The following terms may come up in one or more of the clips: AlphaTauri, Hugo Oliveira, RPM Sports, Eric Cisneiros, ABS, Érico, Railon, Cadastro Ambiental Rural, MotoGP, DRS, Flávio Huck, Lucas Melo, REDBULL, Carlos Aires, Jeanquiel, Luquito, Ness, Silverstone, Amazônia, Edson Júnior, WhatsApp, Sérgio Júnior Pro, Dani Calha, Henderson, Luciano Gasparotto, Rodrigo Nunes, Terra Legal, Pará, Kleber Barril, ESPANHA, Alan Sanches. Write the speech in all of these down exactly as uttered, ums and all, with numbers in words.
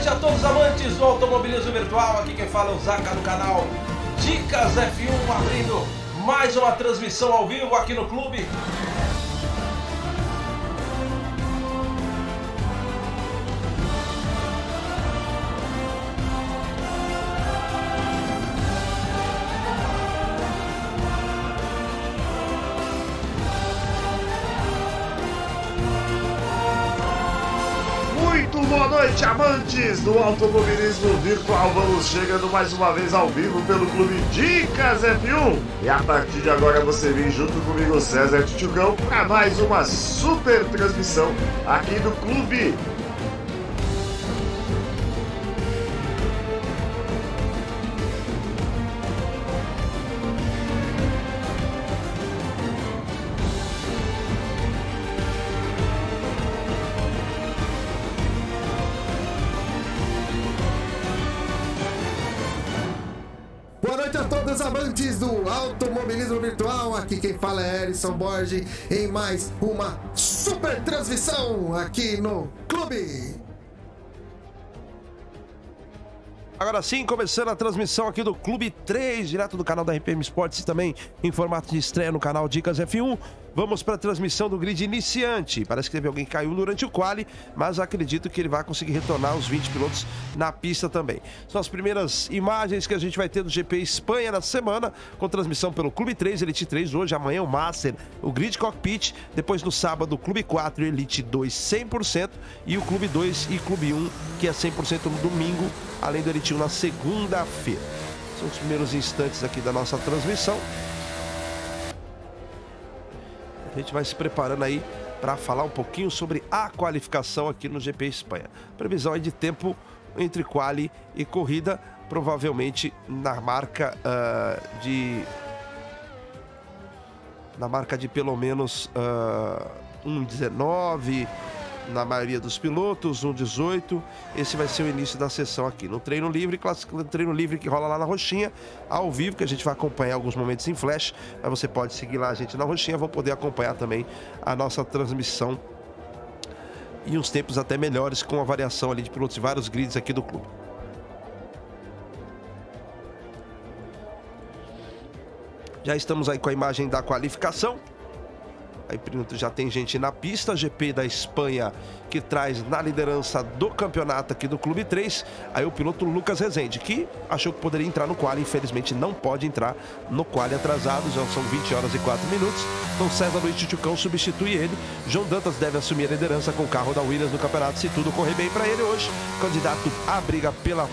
noite a todos os amantes do automobilismo virtual. Aqui quem fala é o Zaca do canal Dicas F um, abrindo mais uma transmissão ao vivo aqui no clube. Boa noite, amantes do automobilismo virtual. Vamos chegando mais uma vez ao vivo pelo Clube Dicas F um. E a partir de agora você vem junto comigo, César Tichugão, para mais uma super transmissão aqui do Clube. Amantes do automobilismo virtual, aqui quem fala é Emerson Borges em mais uma super transmissão aqui no Clube. Agora sim, começando a transmissão aqui do Clube três, direto do canal da R P M Sports e também em formato de estreia no canal Dicas F um. Vamos para a transmissão do grid iniciante. Parece que teve alguém que caiu durante o quali, mas acredito que ele vai conseguir retornar os vinte pilotos na pista também. São as primeiras imagens que a gente vai ter do G P Espanha na semana, com transmissão pelo Clube três, Elite três, hoje, amanhã o Master, o Grid Cockpit, depois no sábado o Clube quatro, Elite dois cem por cento e o Clube dois e Clube um, que é cem por cento no domingo, além do Elite na segunda-feira. São os primeiros instantes aqui da nossa transmissão. A gente vai se preparando aí para falar um pouquinho sobre a qualificação aqui no G P Espanha. Previsão aí de tempo entre quali e corrida, provavelmente na marca uh, de na marca de pelo menos uh, um dezenove na maioria dos pilotos, um dezoito. Esse vai ser o início da sessão aqui no treino livre, clássico treino livre que rola lá na Roxinha, ao vivo, que a gente vai acompanhar alguns momentos em flash, mas você pode seguir lá a gente na Roxinha, vão poder acompanhar também a nossa transmissão e uns tempos até melhores com a variação ali de pilotos de vários grids aqui do clube. Já estamos aí com a imagem da qualificação. Aí já tem gente na pista, G P da Espanha, que traz na liderança do campeonato aqui do Clube três, aí o piloto Lucas Rezende, que achou que poderia entrar no quali, infelizmente não pode entrar no quali atrasado, já são vinte horas e quatro minutos, então César Luiz Tichugão substitui ele, João Dantas deve assumir a liderança com o carro da Williams no campeonato, se tudo correr bem para ele hoje, candidato à briga pela...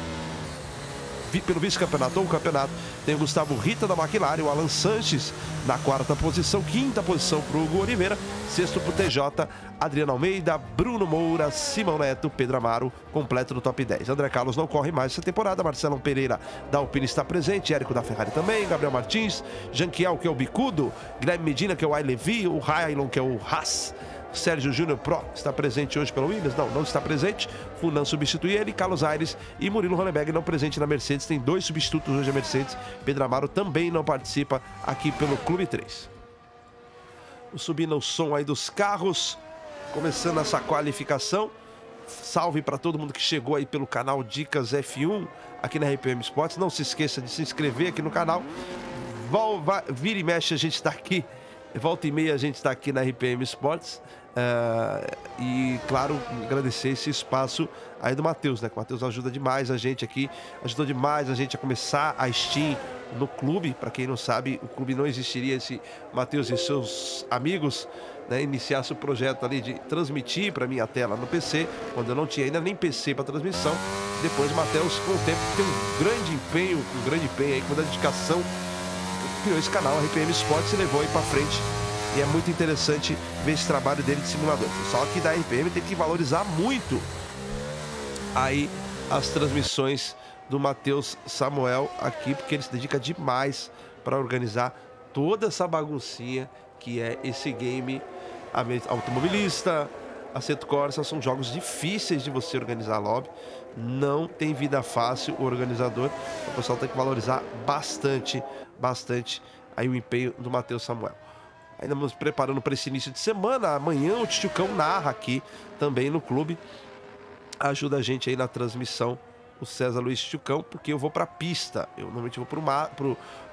pelo vice-campeonato ou campeonato, tem o Gustavo Rita da McLaren, o Alan Sanches na quarta posição, quinta posição para o Hugo Oliveira, sexto para o T J, Adriano Almeida, Bruno Moura, Simão Neto, Pedro Amaro, completo no top dez. André Carlos não corre mais essa temporada, Marcelo Pereira da Alpine está presente, Érico da Ferrari também, Gabriel Martins, Jeanquiel, que é o Bicudo, Guilherme Medina, que é o Ailevi, o Railon, que é o Haas, Sérgio Júnior Pro está presente hoje pelo Williams? Não, não está presente. Funan substitui ele, Carlos Aires e Murilo Ronenberg não presente na Mercedes. Tem dois substitutos hoje a Mercedes. Pedro Amaro também não participa aqui pelo Clube três. Subindo o som aí dos carros. Começando essa qualificação. Salve para todo mundo que chegou aí pelo canal Dicas F um aqui na R P M Sports. Não se esqueça de se inscrever aqui no canal. Vira e mexe a gente está aqui. Volta e meia a gente está aqui na R P M Sports. Uh, e claro, agradecer esse espaço aí do Matheus, né? O Matheus ajuda demais a gente aqui, ajudou demais a gente a começar a Steam no clube. Para quem não sabe, o clube não existiria se Matheus e seus amigos, né, iniciasse o projeto ali de transmitir para minha tela no P C, quando eu não tinha ainda nem P C para transmissão. Depois, Matheus, com o tempo, tem um grande empenho, um grande empenho aí, com uma dedicação, criou esse canal, a R P M Sports, e levou aí para frente. E é muito interessante ver esse trabalho dele de simulador. Só que da R P M tem que valorizar muito aí as transmissões do Matheus Samuel aqui, porque ele se dedica demais para organizar toda essa baguncinha que é esse game automobilista. Assetto Corsa são jogos difíceis de você organizar lobby. Não tem vida fácil o organizador. O pessoal tem que valorizar bastante, bastante aí o empenho do Matheus Samuel. Ainda nos preparando para esse início de semana. Amanhã o Tichucão narra aqui também no clube. ajuda a gente aí na transmissão, o César Luiz Tichugão, porque eu vou para a pista. Eu normalmente vou para o ma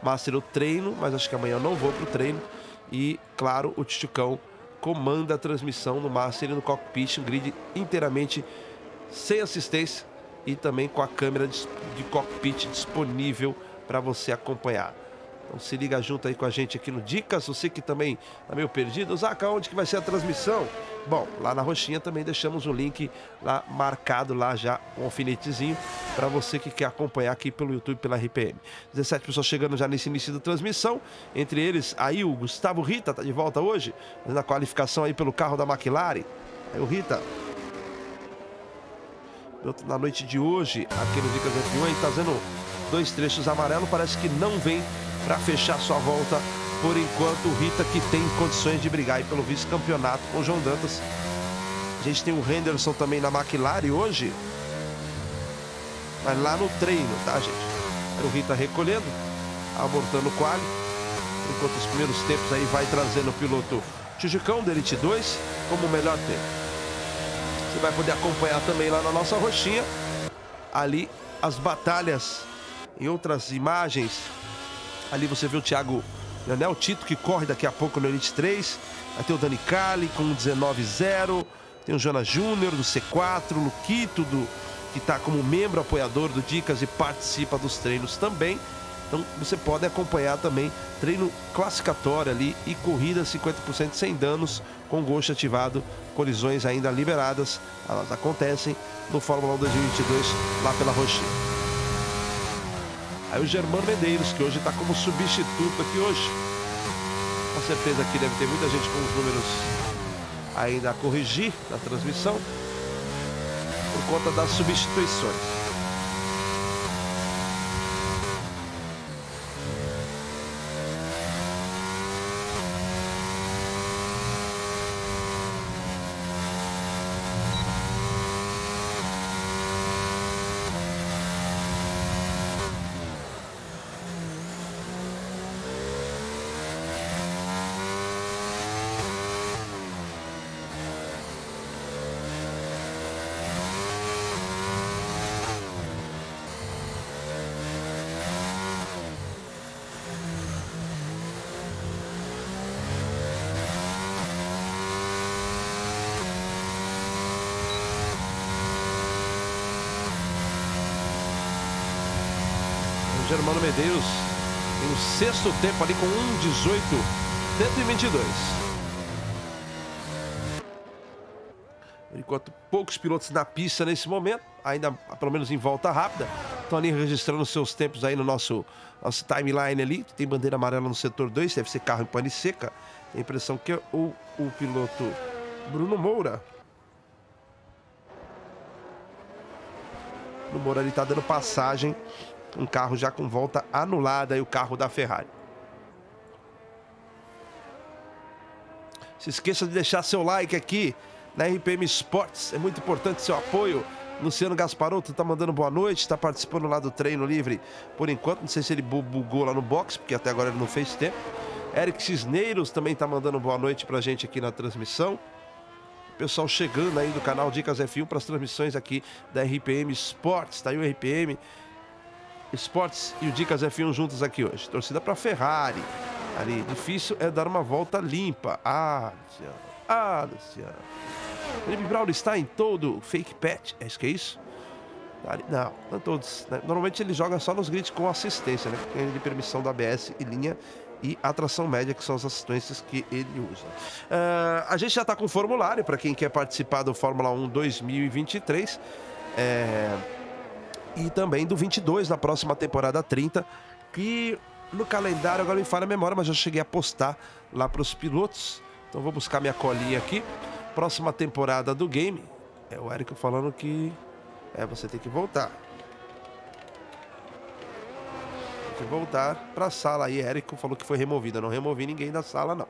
Master, eu treino, mas acho que amanhã eu não vou para o treino. E, claro, o Tichugão comanda a transmissão no Master e no cockpit, um grid inteiramente sem assistência e também com a câmera de cockpit disponível para você acompanhar. Então se liga junto aí com a gente aqui no Dicas. Você que também tá meio perdido, Zaca, onde que vai ser a transmissão? Bom, lá na roxinha também deixamos o link lá marcado, lá já um alfinetezinho para você que quer acompanhar aqui pelo YouTube, pela R P M. dezessete pessoas chegando já nesse início da transmissão, entre eles aí o Gustavo Rita, tá de volta hoje, na qualificação aí pelo carro da McLaren. Aí o Rita, na noite de hoje, aqui no Dicas F um, ele tá fazendo dois trechos amarelo, parece que não vem para fechar sua volta por enquanto. O Rita, que tem condições de brigar aí pelo vice-campeonato com o João Dantas. A gente tem o Henderson também na McLaren hoje, mas lá no treino, tá, gente? O Rita recolhendo, abortando o quali. Enquanto os primeiros tempos aí vai trazendo o piloto Tichugão da Elite dois como o melhor tempo. Você vai poder acompanhar também lá na nossa roxinha ali as batalhas. Em outras imagens, ali você vê o Thiago Leonel Tito, que corre daqui a pouco no Elite três. Aí tem o Dani Cali com dezenove zero. Tem o Jonas Júnior do C quatro. O Luquito, do, que está como membro apoiador do Dicas e participa dos treinos também. Então você pode acompanhar também treino classificatório ali e corrida cinquenta por cento sem danos, com gosto ativado, colisões ainda liberadas. Elas acontecem no Fórmula um dois mil e vinte e dois lá pela roxinha. Aí o Germano Medeiros, que hoje está como substituto aqui hoje. Com certeza que deve ter muita gente com os números ainda a corrigir na transmissão, por conta das substituições. Germano Medeiros tem o sexto tempo ali com um dezoito cento e vinte e dois. Enquanto poucos pilotos na pista nesse momento, ainda pelo menos em volta rápida, estão ali registrando seus tempos aí no nosso, nosso timeline ali. Tem bandeira amarela no setor dois, deve ser carro em pane seca. Tem a impressão que é o, o piloto Bruno Moura. O Moura ali está dando passagem. Um carro já com volta anulada e o carro da Ferrari. Se esqueça de deixar seu like aqui na R P M Sports. É muito importante seu apoio. Luciano Gasparotto tá mandando boa noite. Está participando lá do treino livre por enquanto. Não sei se ele bugou lá no box, porque até agora ele não fez tempo. Eric Cisneiros também tá mandando boa noite pra gente aqui na transmissão. Pessoal chegando aí do canal Dicas F um para as transmissões aqui da R P M Sports. Tá aí o R P M Esportes e o Dicas F um juntos aqui hoje. Torcida para Ferrari. Ali, difícil é dar uma volta limpa. Ah, Luciano. Ah, Luciano. Felipe Bráulio está em todo fake patch. É isso que é isso? Não, não todos. Né? Normalmente ele joga só nos grids com assistência, né? Tem de permissão da A B S e linha e a tração média, que são as assistências que ele usa. Uh, a gente já está com o formulário para quem quer participar do Fórmula um dois mil e vinte e três. É... E também do vinte e dois, na próxima temporada trinta, que no calendário, agora me falha a memória, mas já cheguei a postar lá para os pilotos. Então vou buscar minha colinha aqui. Próxima temporada do game. É o Érico falando que... É, você tem que voltar. Tem que voltar para a sala aí. Érico falou que foi removida. Não removi ninguém da sala, não.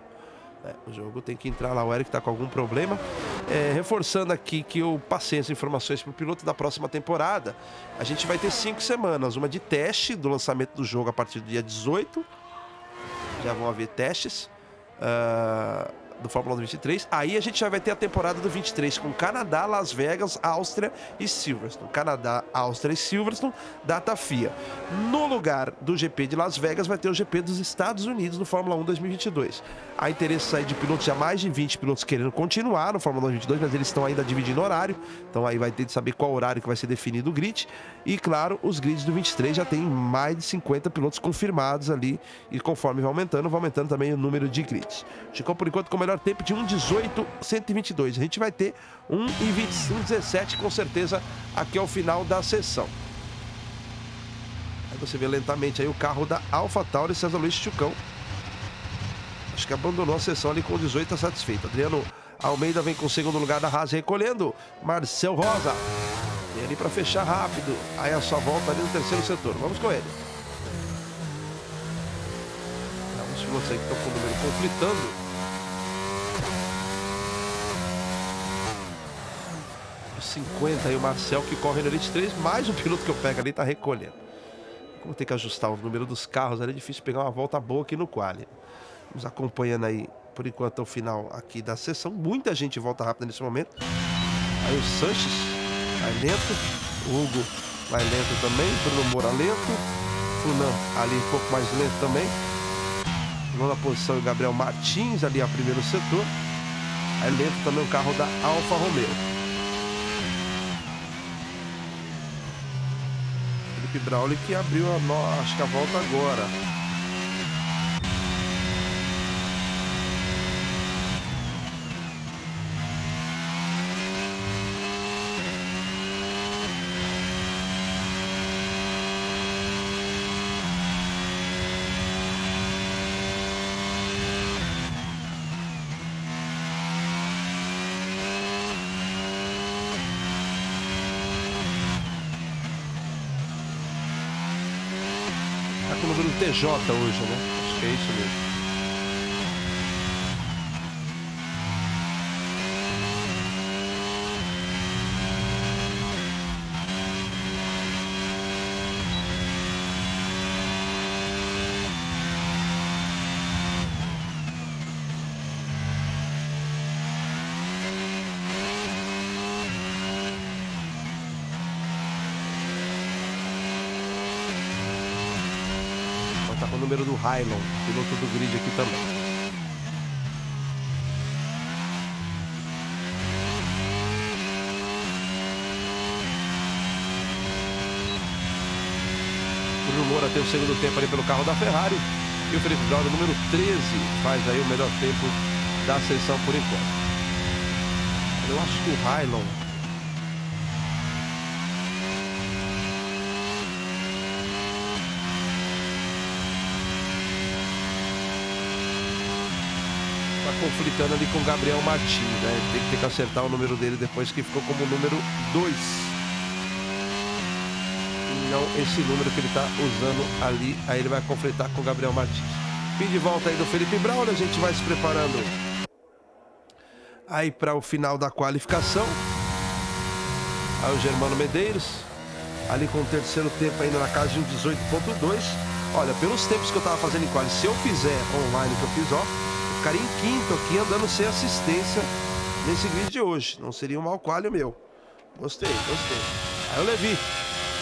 É, o jogo tem que entrar lá, o Eric tá com algum problema. É, reforçando aqui que eu passei as informações pro piloto da próxima temporada. A gente vai ter cinco semanas, uma de teste do lançamento do jogo a partir do dia dezoito. Já vão haver testes. Uh, do Fórmula vinte e três. Aí a gente já vai ter a temporada do vinte e três com Canadá, Las Vegas, Áustria e Silverstone. Canadá, Áustria e Silverstone, data FIA. No lugar do G P de Las Vegas vai ter o G P dos Estados Unidos no Fórmula um dois mil e vinte e dois. Há interesse aí de pilotos, já mais de vinte pilotos querendo continuar no Fórmula vinte e dois, mas eles estão ainda dividindo horário. Então aí vai ter de saber qual horário que vai ser definido o grid. E claro, os grids do vinte e três já tem mais de cinquenta pilotos confirmados ali. E conforme vai aumentando, vai aumentando também o número de grids. Ficou por enquanto com o melhor tempo de um dezoito cento e vinte e dois. A gente vai ter um vinte e cinco dezessete com certeza aqui ao final da sessão. Aí você vê lentamente aí o carro da AlphaTauri, César Luiz Tichugão. Acho que abandonou a sessão ali com dezoito, tá satisfeito. Adriano Almeida vem com o segundo lugar da Haas recolhendo. Marcel Rosa vem ali para fechar rápido. Aí a sua volta ali no terceiro setor. Vamos com ele. Alguns pilotos aí que estão com o número conflitando. cinquenta aí o Marcel que corre no Elite três, mais um piloto que eu pego ali tá recolhendo. Como tem que ajustar o número dos carros ali, é difícil pegar uma volta boa aqui no quali. Nos acompanhando aí por enquanto o final aqui da sessão. Muita gente volta rápida nesse momento. Aí o Sanches vai lento, o Hugo vai lento também, Bruno Moura lento, Funan ali um pouco mais lento também. Nona posição o Gabriel Martins ali a primeiro setor. Aí lento também o carro da Alfa Romeo. Felipe Bráulio que abriu a no... acho que a volta agora. T J hoje, né? Acho que é isso mesmo. Número do Railon, piloto do grid aqui também. Bruno Moura tem o segundo tempo ali pelo carro da Ferrari. E o Felipe Bráulio, número treze, faz aí o melhor tempo da sessão por enquanto. Eu acho que o Railon... conflitando ali com o Gabriel Martins, né? Tem que tentar acertar o número dele depois que ficou como número dois. Não esse número que ele está usando ali, aí ele vai conflitar com o Gabriel Martins. Fim de volta aí do Felipe Bráulio, a gente vai se preparando aí para o final da qualificação. Aí o Germano Medeiros, ali com o terceiro tempo ainda na casa de um dezoito ponto dois. Olha, pelos tempos que eu estava fazendo em quali, se eu fizer online que eu fiz, ó, ficaria em quinto aqui, andando sem assistência nesse grid de hoje. Não seria um mau qualho meu. Gostei, gostei. Aí o Levi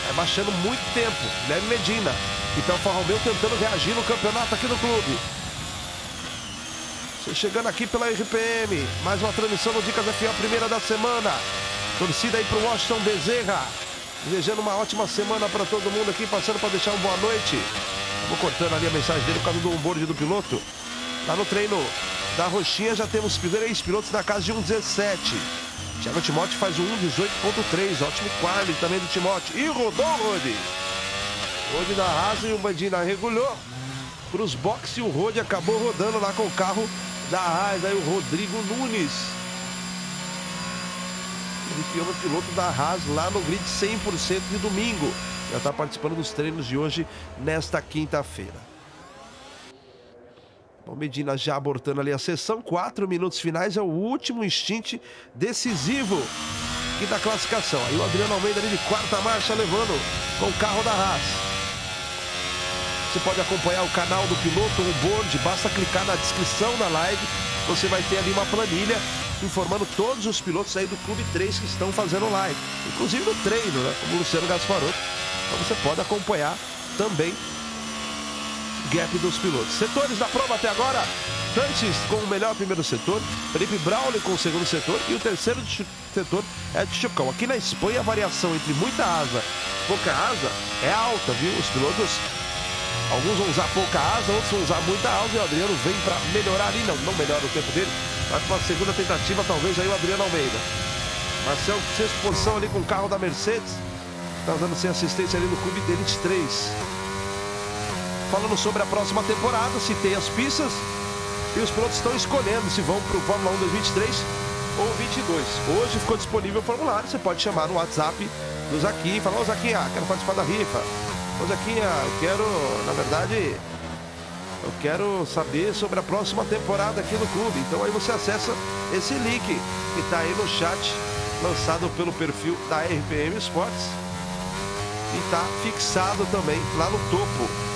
vai baixando muito tempo. Leve Medina. Então o Alfa Romeo tentando reagir no campeonato aqui no clube. Você chegando aqui pela R P M. Mais uma transmissão no Dicas F um, a primeira da semana. Torcida aí para o Washington Bezerra. Desejando uma ótima semana para todo mundo aqui. Passando para deixar uma boa noite. Vou cortando ali a mensagem dele por causa do onboard do piloto. Lá no treino da Roxinha já temos três pilotos na casa de um dezessete. Thiago Timóteo faz o um dezoito ponto três. Ótimo quali também do Timóteo. E rodou o Rode. Rode na Haas e o Medina regulou. Para os boxes e o Rode acabou rodando lá com o carro da Haas. Aí o Rodrigo Nunes. Ele criou o piloto da Haas lá no grid cem por cento de domingo. Já está participando dos treinos de hoje nesta quinta-feira. O Medina já abortando ali a sessão. Quatro minutos finais, é o último instinte decisivo aqui da classificação. Aí o Adriano Almeida ali de quarta marcha levando com o carro da Haas. Você pode acompanhar o canal do piloto, o board, basta clicar na descrição da live. você vai ter ali uma planilha informando todos os pilotos aí do Clube três que estão fazendo live, inclusive no treino, né, como o Luciano Gasparotto. Então você pode acompanhar também o gap dos pilotos. Setores da prova até agora: Sanches com o melhor primeiro setor, Felipe Bráulio com o segundo setor e o terceiro setor é de Tichugão. Aqui na Espanha a variação entre muita asa e pouca asa é alta, viu? Os pilotos, alguns vão usar pouca asa, outros vão usar muita asa, e o Adriano vem para melhorar ali, não, não melhora o tempo dele, mas para a segunda tentativa talvez aí o Adriano Almeida. Marcelo, sexta posição ali com o carro da Mercedes, está dando sem assistência ali no Clube vinte e três. Falando sobre a próxima temporada, citei as pistas e os pilotos estão escolhendo se vão para o Fórmula um dois mil e vinte e três ou vinte e dois. Hoje ficou disponível o formulário, você pode chamar no WhatsApp do Zaquinha e falar: ô Zaquinha, quero participar da rifa. Ô Zaquinha, eu quero, na verdade, eu quero saber sobre a próxima temporada aqui no clube. Então aí você acessa esse link que está aí no chat, lançado pelo perfil da R P M Sports. E está fixado também lá no topo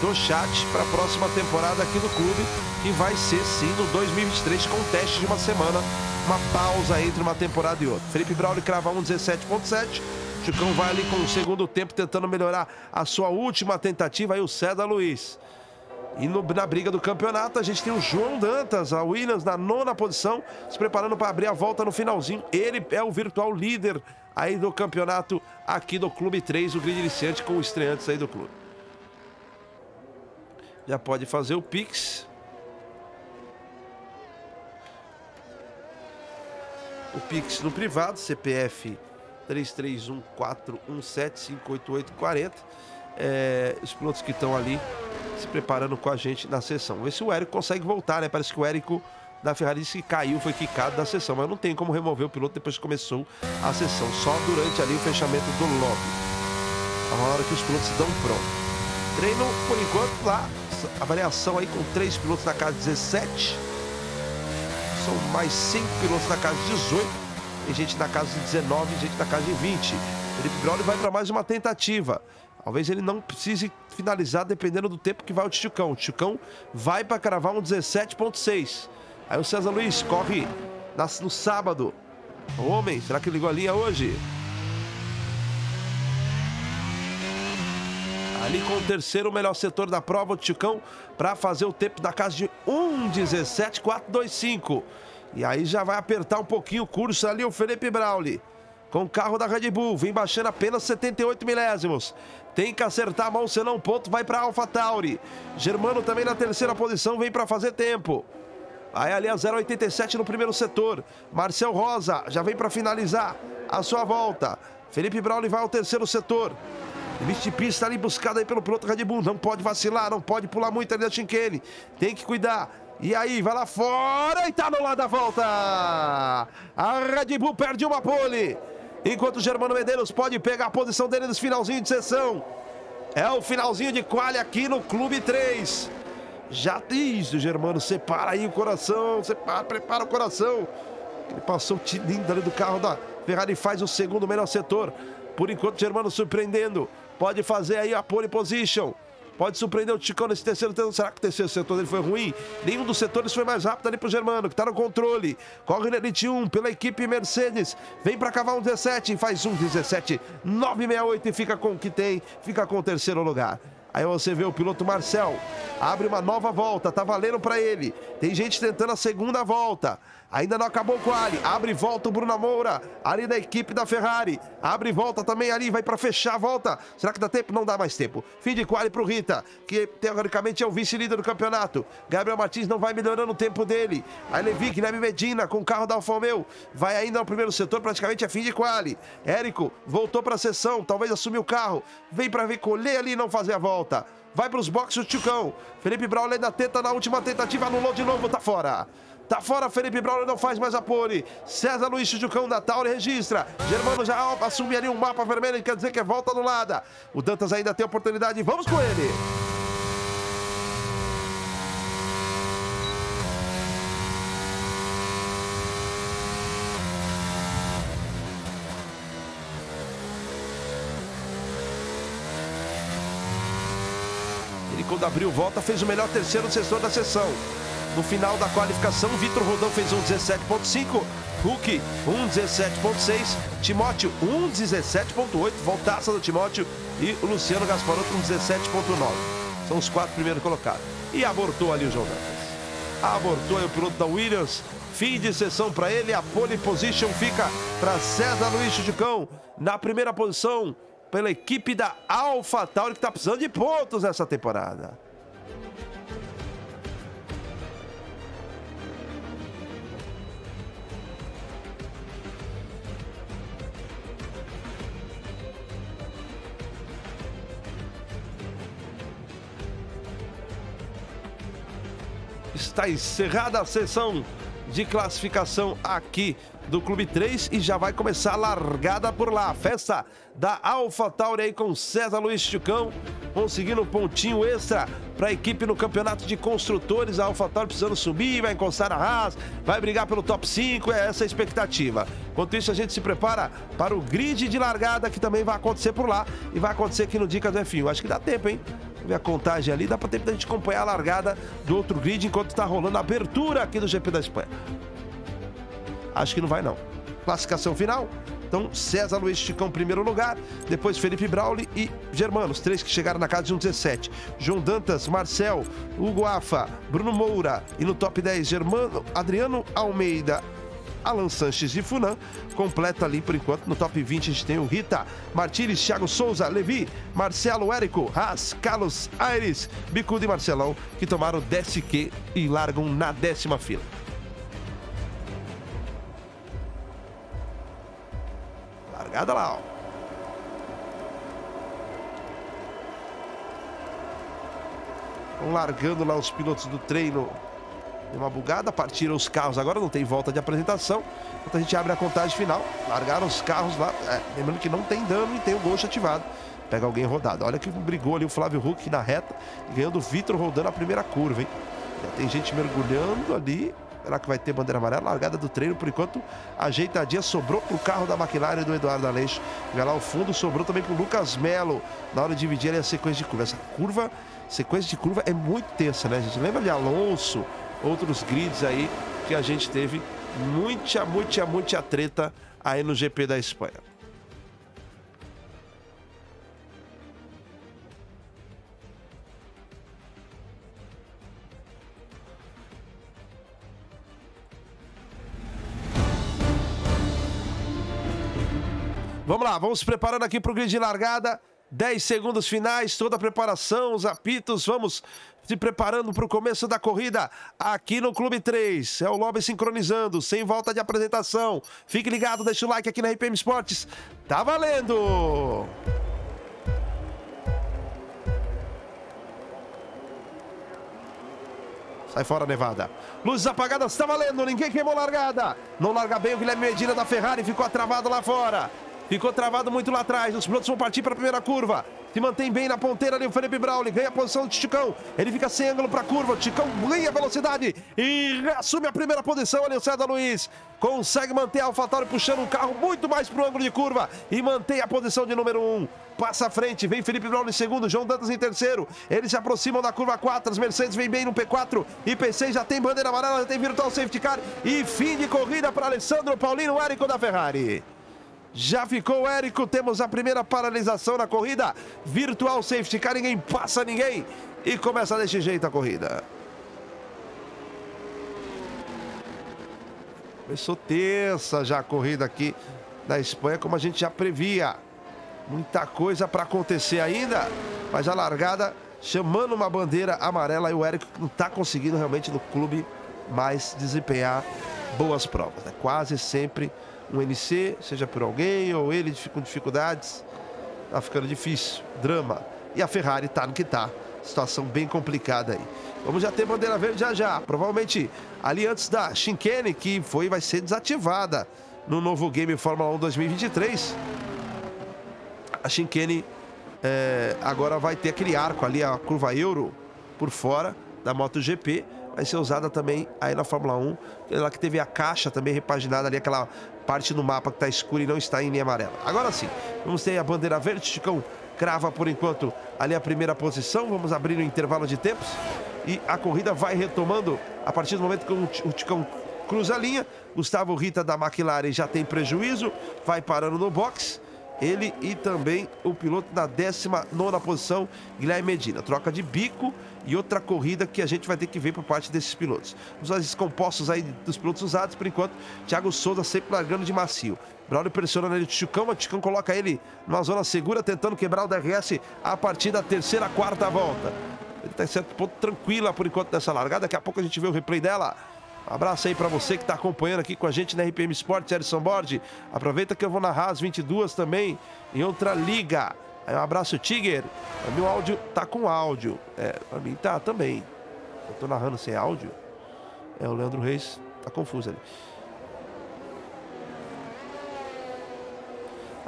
do chat para a próxima temporada aqui do clube, que vai ser sim no dois mil e vinte e três, com teste de uma semana, uma pausa entre uma temporada e outra. Felipe Bráulio crava um dezessete ponto sete, Tichugão vai ali com o segundo tempo tentando melhorar a sua última tentativa, aí o César Luiz. E no, na briga do campeonato a gente tem o João Dantas, a Williams na nona posição, se preparando para abrir a volta no finalzinho. Ele é o virtual líder aí do campeonato aqui do Clube três, o grid iniciante com os estreantes aí do clube. Já pode fazer o Pix. O Pix no privado, C P F três três um, quatro um sete, cinco oito oito quatro zero. É, os pilotos que estão ali se preparando com a gente na sessão. Vamos ver se o Érico consegue voltar, né? Parece que o Érico da Ferrari disse que caiu, foi quicado da sessão. Mas não tem como remover o piloto depois que começou a sessão. Só durante ali o fechamento do lobby, a hora que os pilotos dão pronto. Treino, por enquanto, lá, a variação aí com três pilotos na casa dezessete. São mais cinco pilotos na casa dezoito. Tem gente na casa de dezenove e gente na casa de vinte. Felipe Bráulio vai para mais uma tentativa. Talvez ele não precise finalizar, dependendo do tempo que vai o Tichugão. O Tichugão vai para cravar um dezessete ponto seis. Aí o César Luiz corre no sábado. O homem, será que ligou a linha hoje? Ali com o terceiro melhor setor da prova, o Tichugão, para fazer o tempo da casa de um dezessete quatro dois cinco. E aí já vai apertar um pouquinho o curso ali o Felipe Bráulio, com o carro da Red Bull, vem baixando apenas setenta e oito milésimos. Tem que acertar a mão, senão o ponto vai para a AlphaTauri. Germano também na terceira posição, vem para fazer tempo. Aí ali a zero oitenta e sete no primeiro setor. Marcel Rosa já vem para finalizar a sua volta. Felipe Bráulio vai ao terceiro setor. Limite de pista ali buscado aí pelo piloto Red Bull. Não pode vacilar, não pode pular muito ali da chinquene. Tem que cuidar. E aí, vai lá fora e tá no lado da volta. A Red Bull perde uma pole, enquanto o Germano Medeiros pode pegar a posição dele nos finalzinhos de sessão. É o finalzinho de quali aqui no Clube três. Já diz o Germano, separa aí o coração, separa, prepara o coração. Ele passou o tilinho ali do carro da Ferrari e faz o segundo melhor setor. Por enquanto o Germano surpreendendo. Pode fazer aí a pole position. Pode surpreender o Tichugão nesse terceiro setor. Será que o terceiro setor dele foi ruim? Nenhum dos setores foi mais rápido ali pro Germano, que tá no controle. Corre na elite um pela equipe Mercedes. Vem pra cavar um dezessete, faz um dezessete, nove sessenta e oito e fica com o que tem. Fica com o terceiro lugar. Aí você vê o piloto Marcel. Abre uma nova volta, tá valendo pra ele. Tem gente tentando a segunda volta. Ainda não acabou o quali. Abre e volta o Bruno Moura, ali da equipe da Ferrari. Abre e volta também ali, vai para fechar a volta. Será que dá tempo? Não dá mais tempo. Fim de quali para o Rita, que teoricamente é o vice-líder do campeonato. Gabriel Martins não vai melhorando o tempo dele. Aí Levi, Guilherme Medina com o carro da Alfa Romeo. Vai ainda ao primeiro setor, praticamente é fim de quali. Érico voltou para a sessão, talvez assumiu o carro. Vem para recolher ali e não fazer a volta. Vai para os boxes o Tichugão. Felipe Bráulio ainda tenta na última tentativa, anulou de novo, tá fora. Tá fora, Felipe Bráulio não faz mais a pole. César Luiz, Tichugão da Tauri, registra. Germano já assume ali um mapa vermelho, quer dizer que é volta anulada. O Dantas ainda tem oportunidade, vamos com ele. Ele, quando abriu volta, fez o melhor terceiro setor da sessão. No final da qualificação, Vitor Rodão fez um dezessete ponto cinco, Huck um dezessete ponto seis, Timóteo um dezessete ponto oito, voltaça do Timóteo, e o Luciano Gasparotto um dezessete ponto nove. São os quatro primeiros colocados. E abortou ali o João Dantas. Abortou aí o piloto da Williams. Fim de sessão para ele. A pole position fica para César Luiz Tichugão, na primeira posição pela equipe da AlphaTauri, que está precisando de pontos nessa temporada. Está encerrada a sessão de classificação aqui do Clube três e já vai começar a largada por lá. A festa da AlphaTauri aí com César Luiz Tichugão, conseguindo um pontinho extra para a equipe no campeonato de construtores. A AlphaTauri precisando subir, vai encostar na Haas, vai brigar pelo top cinco, é essa a expectativa. Enquanto isso, a gente se prepara para o grid de largada, que também vai acontecer por lá e vai acontecer aqui no Dicas F um. Acho que dá tempo, hein? A contagem ali, dá para tempo da gente acompanhar a largada do outro grid enquanto está rolando a abertura aqui do G P da Espanha. Acho que não vai não. Classificação final, então César Luiz Tichugão em primeiro lugar, depois Felipe Bráulio e Germano, os três que chegaram na casa de um dezessete. João Dantas, Marcel, Hugo Afa, Bruno Moura, e no top dez Germano, Adriano Almeida, Alan Sanches e Funan, completa ali por enquanto. No top vinte a gente tem o Rita, Martins, Thiago Souza, Levi, Marcelo, Érico, Haas, Carlos Aires, Bicudo e Marcelão, que tomaram dez Q e largam na décima fila. Largada lá, ó. Vão largando lá os pilotos do treino. Deu uma bugada, partiram os carros, agora não tem volta de apresentação. Enquanto a gente abre a contagem final, largaram os carros lá. É, lembrando que não tem dano e tem o ghost ativado. Pega alguém rodado. Olha que brigou ali o Flávio Huck na reta, ganhando o Vitor rodando a primeira curva, hein? Já tem gente mergulhando ali. Será que vai ter bandeira amarela? Largada do treino, por enquanto, ajeitadinha. Sobrou pro carro da McLaren do Eduardo Aleixo. Vai lá ao fundo, sobrou também pro Lucas Melo na hora de dividir ali a sequência de curva. Essa curva, sequência de curva é muito tensa, né, gente? Lembra de Alonso? Outros grids aí que a gente teve muita, muita, muita treta aí no G P da Espanha. Vamos lá, vamos se preparando aqui para o grid de largada. dez segundos finais, toda a preparação, os apitos, vamos se preparando para o começo da corrida aqui no Clube três. É o lobby sincronizando, sem volta de apresentação. Fique ligado, deixa o like aqui na R P M Sports. Tá valendo! Sai fora, Nevada. Luzes apagadas, tá valendo, ninguém queimou largada. Não larga bem o Guilherme Medina da Ferrari, ficou travado lá fora. Ficou travado muito lá atrás, os pilotos vão partir para a primeira curva. Se mantém bem na ponteira ali o Felipe Bráulio, ganha a posição do Tichugão. Ele fica sem ângulo para a curva, o Tichugão ganha velocidade e assume a primeira posição ali o César Luiz. Consegue manter a AlphaTauri puxando o carro muito mais para o ângulo de curva e mantém a posição de número um. Passa à frente, vem Felipe Bráulio em segundo, João Dantas em terceiro. Eles se aproximam da curva quatro, as Mercedes vem bem no P quatro e P seis, já tem bandeira amarela, já tem virtual safety car e fim de corrida para Alessandro Paulino, Érico da Ferrari. Já ficou o Érico, temos a primeira paralisação na corrida. Virtual safety car, ninguém passa ninguém. E começa deste jeito a corrida. Começou tensa já a corrida aqui na Espanha, como a gente já previa. Muita coisa para acontecer ainda, mas a largada chamando uma bandeira amarela. E o Érico não está conseguindo realmente no clube mais desempenhar boas provas, né? Quase sempre um N C, seja por alguém ou ele com dificuldades, tá ficando difícil, drama. E a Ferrari tá no que tá, situação bem complicada aí. Vamos já ter bandeira verde já já, provavelmente ali antes da chicane, que foi vai ser desativada no novo game Fórmula um dois mil e vinte e três. A chicane é, agora vai ter aquele arco ali, a curva Euro por fora da MotoGP. Vai ser usada também aí na Fórmula um. Ela que teve a caixa também repaginada ali, aquela parte do mapa que está escura e não está em linha amarela. Agora sim, vamos ter a bandeira verde. Tichugão crava por enquanto ali a primeira posição. Vamos abrir o intervalo de tempos. e a corrida vai retomando a partir do momento que o Ticão cruza a linha. Gustavo Rita da McLaren já tem prejuízo, vai parando no box. Ele e também o piloto na décima nona posição, Guilherme Medina. Troca de bico e outra corrida que a gente vai ter que ver por parte desses pilotos. Os olhos compostos aí dos pilotos usados, por enquanto, Thiago Souza sempre largando de macio. Bráulio pressiona ele de Tichugão, o Tichugão coloca ele numa zona segura, tentando quebrar o D R S a partir da terceira, quarta volta. Ele está em certo ponto tranquila por enquanto nessa largada, daqui a pouco a gente vê o replay dela. Um abraço aí para você que está acompanhando aqui com a gente na R P M Sports, Emerson Borges. Aproveita que eu vou narrar as vinte e duas também em outra liga. Aí um abraço, Tiger. O meu áudio tá com áudio. É, para mim tá também. Eu tô narrando sem áudio. É, o Leandro Reis tá confuso ali.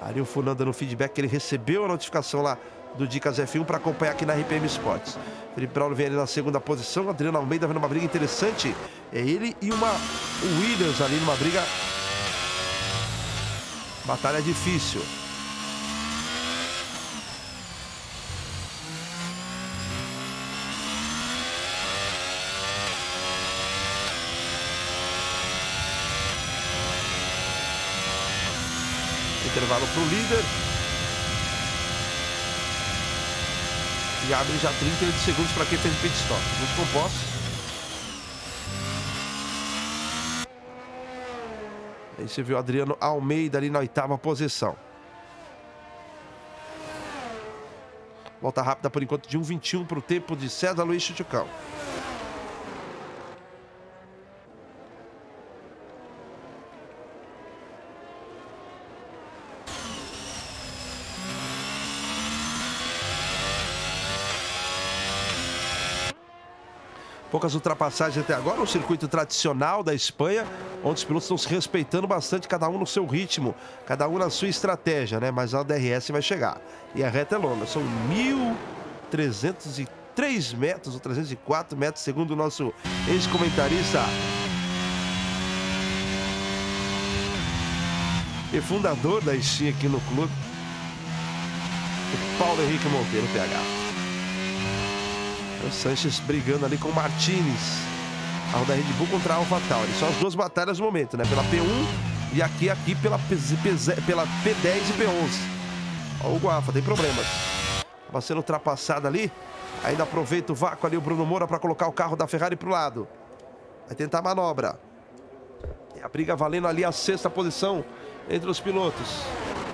Ali o Funan dando feedback que ele recebeu a notificação lá do Dicas F um para acompanhar aqui na R P M Sports. Felipe Bráulio vem ali na segunda posição. Adriano Almeida vendo uma briga interessante. É ele e uma o Williams ali numa briga. Batalha difícil. Intervalo para o líder. E abre já trinta e oito segundos para quem fez o pit stop. Muito composto. Aí você viu o Adriano Almeida ali na oitava posição. Volta rápida por enquanto de um vinte e um para o tempo de César Luiz Tichugão. Poucas ultrapassagens até agora, um circuito tradicional da Espanha, onde os pilotos estão se respeitando bastante, cada um no seu ritmo, cada um na sua estratégia, né? Mas a D R S vai chegar. E a reta é longa, são mil trezentos e três metros, ou trezentos e quatro metros, segundo o nosso ex-comentarista e fundador da Estinha aqui no clube, o Paulo Henrique Monteiro, P H. O Sanches brigando ali com o Martins. A da Red Bull contra a AlphaTauri. São as duas batalhas no momento, né? Pela P um e aqui, aqui pela, pela P dez e P onze. Ó, o Guafa tem problemas. Vai sendo ultrapassada ali. Ainda aproveita o vácuo ali o Bruno Moura para colocar o carro da Ferrari pro lado. Vai tentar a manobra. E a briga valendo ali a sexta posição entre os pilotos.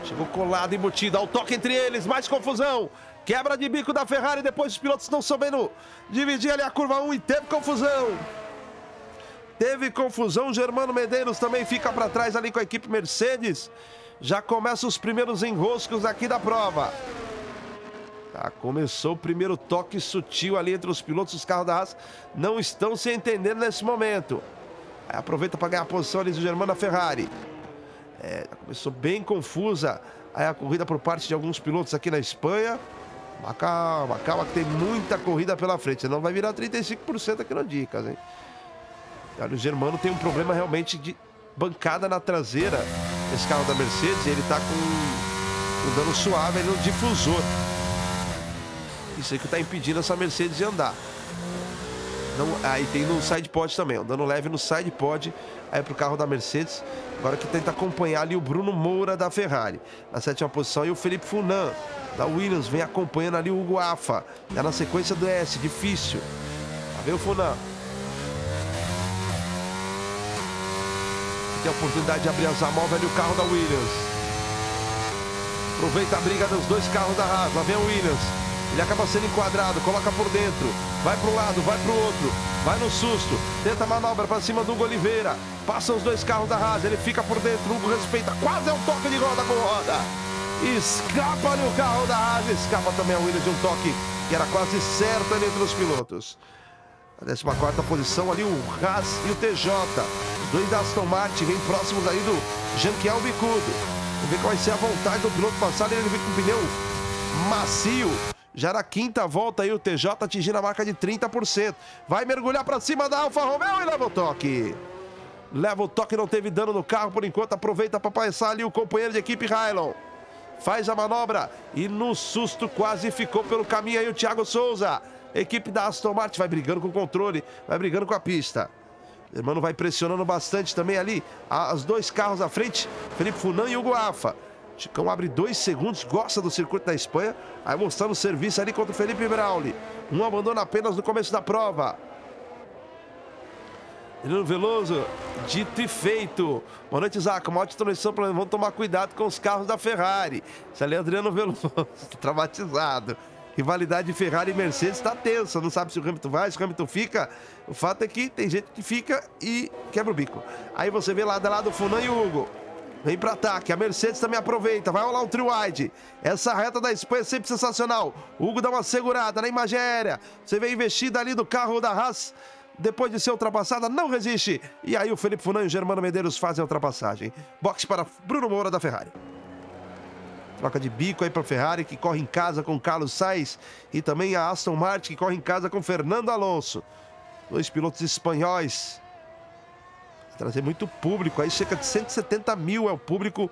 Chegou colado, embutido. Ao toque entre eles. Mais confusão. Quebra de bico da Ferrari, depois os pilotos estão sabendo dividir ali a curva um e teve confusão. Teve confusão, Germano Medeiros também fica para trás ali com a equipe Mercedes. Já começam os primeiros enroscos aqui da prova. Tá, começou o primeiro toque sutil ali entre os pilotos, os carros da Haas não estão se entendendo nesse momento. Aí aproveita para ganhar a posição ali do Germano da Ferrari. É, começou bem confusa aí a corrida por parte de alguns pilotos aqui na Espanha. Calma, calma, que tem muita corrida pela frente, senão vai virar trinta e cinco por cento aqui no Dicas, hein? Olha, o Germano tem um problema realmente de bancada na traseira, esse carro da Mercedes, e ele tá com um dano suave ali no difusor. Isso aí que tá impedindo essa Mercedes de andar. Não, aí tem no side pod também, um dano leve no side pod, aí pro carro da Mercedes. Agora que tenta acompanhar ali o Bruno Moura da Ferrari. Na sétima posição e o Felipe Funan da Williams vem acompanhando ali o Hugo Afa. É na sequência do S, difícil. Lá vem o Funan. Tem a oportunidade de abrir as amálgamas ali o carro da Williams. Aproveita a briga dos dois carros da Haas. Lá vem o Williams. Ele acaba sendo enquadrado, coloca por dentro. Vai para um lado, vai para o outro. Vai no susto. Tenta a manobra para cima do Hugo Oliveira. Passam os dois carros da Haas. Ele fica por dentro. Hugo respeita. Quase é um toque de roda com roda. Escapa ali o carro da Haas, escapa também a Williams de um toque que era quase certo ali entre os pilotos. A décima quarta posição ali o Haas e o T J. Os dois da Aston Martin bem próximos aí do Jeanquiel Bicudo. Vamos ver qual vai ser a vontade do piloto passado. Ele vem com o pneu macio. Já na quinta volta aí o T J atingindo a marca de trinta por cento. Vai mergulhar para cima da Alfa Romeo e leva o toque. Leva o toque, não teve dano no carro por enquanto. Aproveita para passar ali o companheiro de equipe Railon. Faz a manobra e no susto quase ficou pelo caminho aí o Thiago Souza. A equipe da Aston Martin vai brigando com o controle, vai brigando com a pista. O Germano vai pressionando bastante também ali. Os dois carros à frente, Felipe Funan e Hugo Afa. Chicão abre dois segundos, gosta do circuito da Espanha. Aí mostrando o serviço ali contra o Felipe Bráulio. Um abandona apenas no começo da prova. Adriano Veloso, dito e feito. Boa noite, Zaca. Uma ótima transição, vamos tomar cuidado com os carros da Ferrari. Isso ali é Adriano Veloso, traumatizado. Rivalidade de Ferrari e Mercedes está tensa. Não sabe se o Hamilton vai, se o Hamilton fica. O fato é que tem gente que fica e quebra o bico. Aí você vê lado a lado o Funan e o Hugo. Vem para ataque, a Mercedes também aproveita, vai rolar o trio wide. Essa reta da Espanha é sempre sensacional. O Hugo dá uma segurada na imagem aérea. Você vê a investida ali do carro da Haas. Depois de ser ultrapassada, não resiste. E aí o Felipe Funan e o Germano Medeiros fazem a ultrapassagem. Boxe para Bruno Moura da Ferrari. Troca de bico aí para Ferrari, que corre em casa com Carlos Sainz. E também a Aston Martin, que corre em casa com Fernando Alonso. Dois pilotos espanhóis. Vai trazer muito público. Aí cerca de cento e setenta mil é o público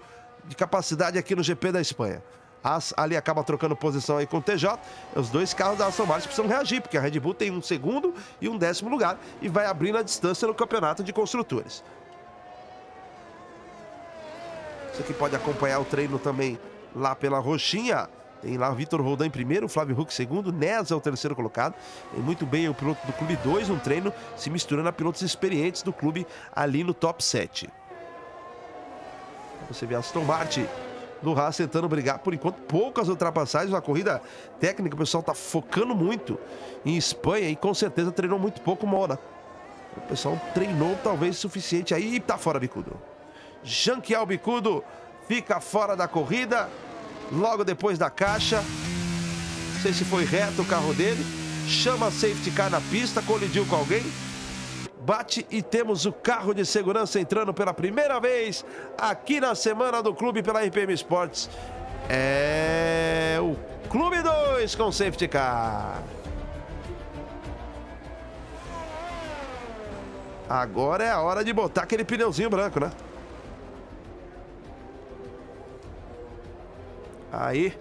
de capacidade aqui no G P da Espanha. As, ali acaba trocando posição aí com o T J. Os dois carros da Aston Martin precisam reagir, porque a Red Bull tem um segundo e um décimo lugar e vai abrindo a distância no campeonato de construtores. Você que pode acompanhar o treino também lá pela roxinha. Tem lá o Vitor Rodão em primeiro, o Flávio Huck em segundo, Ness é o terceiro colocado. E muito bem o piloto do Clube dois no treino, se misturando a pilotos experientes do clube ali no top sete. Você vê a Aston Martin do Haas tentando brigar, por enquanto poucas ultrapassagens, uma corrida técnica, o pessoal está focando muito em Espanha e com certeza treinou muito pouco Mônaco. O pessoal treinou talvez o suficiente aí e tá fora Bicudo. Jeanquiel Bicudo fica fora da corrida, logo depois da caixa, não sei se foi reto o carro dele, chama a safety car na pista, colidiu com alguém. Bate e temos o carro de segurança entrando pela primeira vez aqui na Semana do Clube pela R P M Sports. É o Clube dois com safety car. Agora é a hora de botar aquele pneuzinho branco, né? Aí.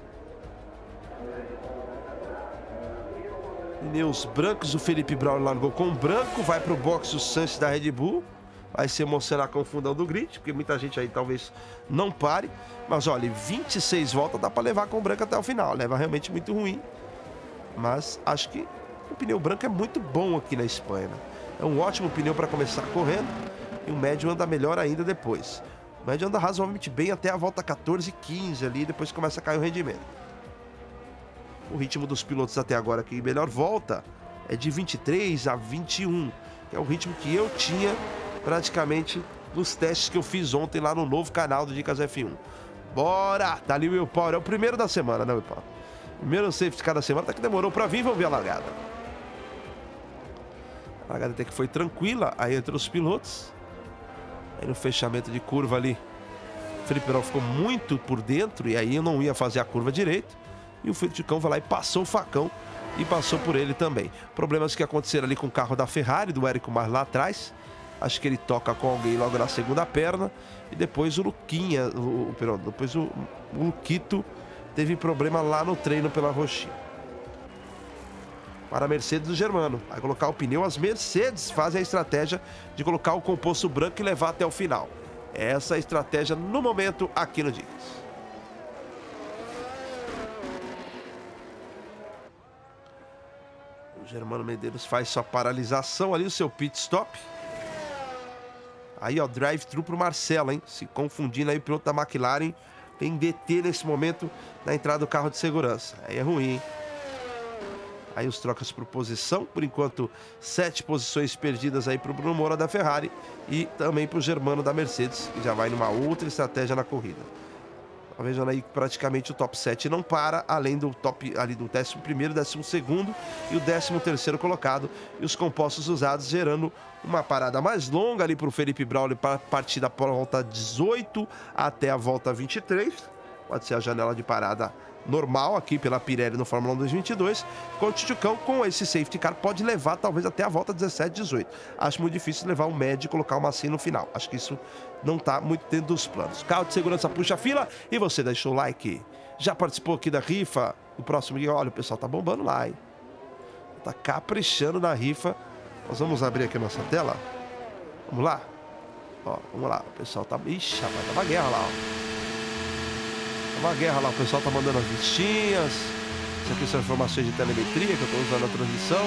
Pneus brancos, o Felipe Bráulio largou com branco, vai para o boxe o Sanches da Red Bull. Vai se emocionar com o fundão do grid, porque muita gente aí talvez não pare. Mas olha, vinte e seis voltas dá para levar com branco até o final. Leva realmente muito ruim. Mas acho que o pneu branco é muito bom aqui na Espanha. Né? É um ótimo pneu para começar correndo. E o médio anda melhor ainda depois. O médio anda razoavelmente bem até a volta quatorze, quinze ali, depois começa a cair o rendimento. O ritmo dos pilotos até agora que melhor volta é de vinte e três a vinte e um, que é o ritmo que eu tinha praticamente nos testes que eu fiz ontem lá no novo canal do Dicas F um. Bora! Tá ali o Will Power, é o primeiro da semana, né, Will Power? Primeiro safety car da semana, até que demorou pra vir, vamos ver a largada. A largada até que foi tranquila, aí entre os pilotos. Aí no fechamento de curva ali, o Felipe Bráulio ficou muito por dentro e aí eu não ia fazer a curva direito. E o Felipe vai lá e passou o facão e passou por ele também. Problemas que aconteceram ali com o carro da Ferrari, do Érico mais lá atrás. Acho que ele toca com alguém logo na segunda perna. E depois o Luquinha, o, perdão, depois o, o Luquito teve problema lá no treino pela roxinha. Para a Mercedes do Germano. Vai colocar o pneu, as Mercedes fazem a estratégia de colocar o composto branco e levar até o final. Essa é a estratégia no momento aqui no Dicas. Germano Medeiros faz sua paralisação ali, o seu pit stop. Aí, ó, drive-thru pro Marcelo, hein? Se confundindo aí, o piloto da McLaren tem D T nesse momento na entrada do carro de segurança. Aí é ruim, hein? Aí os trocas por posição. Por enquanto, sete posições perdidas aí pro Bruno Moura da Ferrari e também pro Germano da Mercedes, que já vai numa outra estratégia na corrida. Vejam aí, praticamente o top sete não para, além do top ali do décimo primeiro, décimo segundo e o décimo terceiro colocado. E os compostos usados gerando uma parada mais longa ali para o Felipe Bráulio para a partir da volta dezoito até a volta vinte e três. Pode ser a janela de parada normal aqui pela Pirelli no Fórmula um dois mil e vinte e dois. Com o Tichugão, com esse safety car, pode levar talvez até a volta dezessete, dezoito. Acho muito difícil levar um médio e colocar uma assim no final. Acho que isso não está muito dentro dos planos. Carro de segurança puxa a fila e você deixou o like. Já participou aqui da rifa? O próximo, olha, o pessoal tá bombando lá, hein? Tá caprichando na rifa. Nós vamos abrir aqui a nossa tela. Vamos lá. Ó, vamos lá. O pessoal tá... Ixi, rapaz, tá uma guerra lá, ó. Tá uma guerra lá. O pessoal tá mandando as listinhas. Isso aqui são informações de telemetria que eu tô usando na transmissão.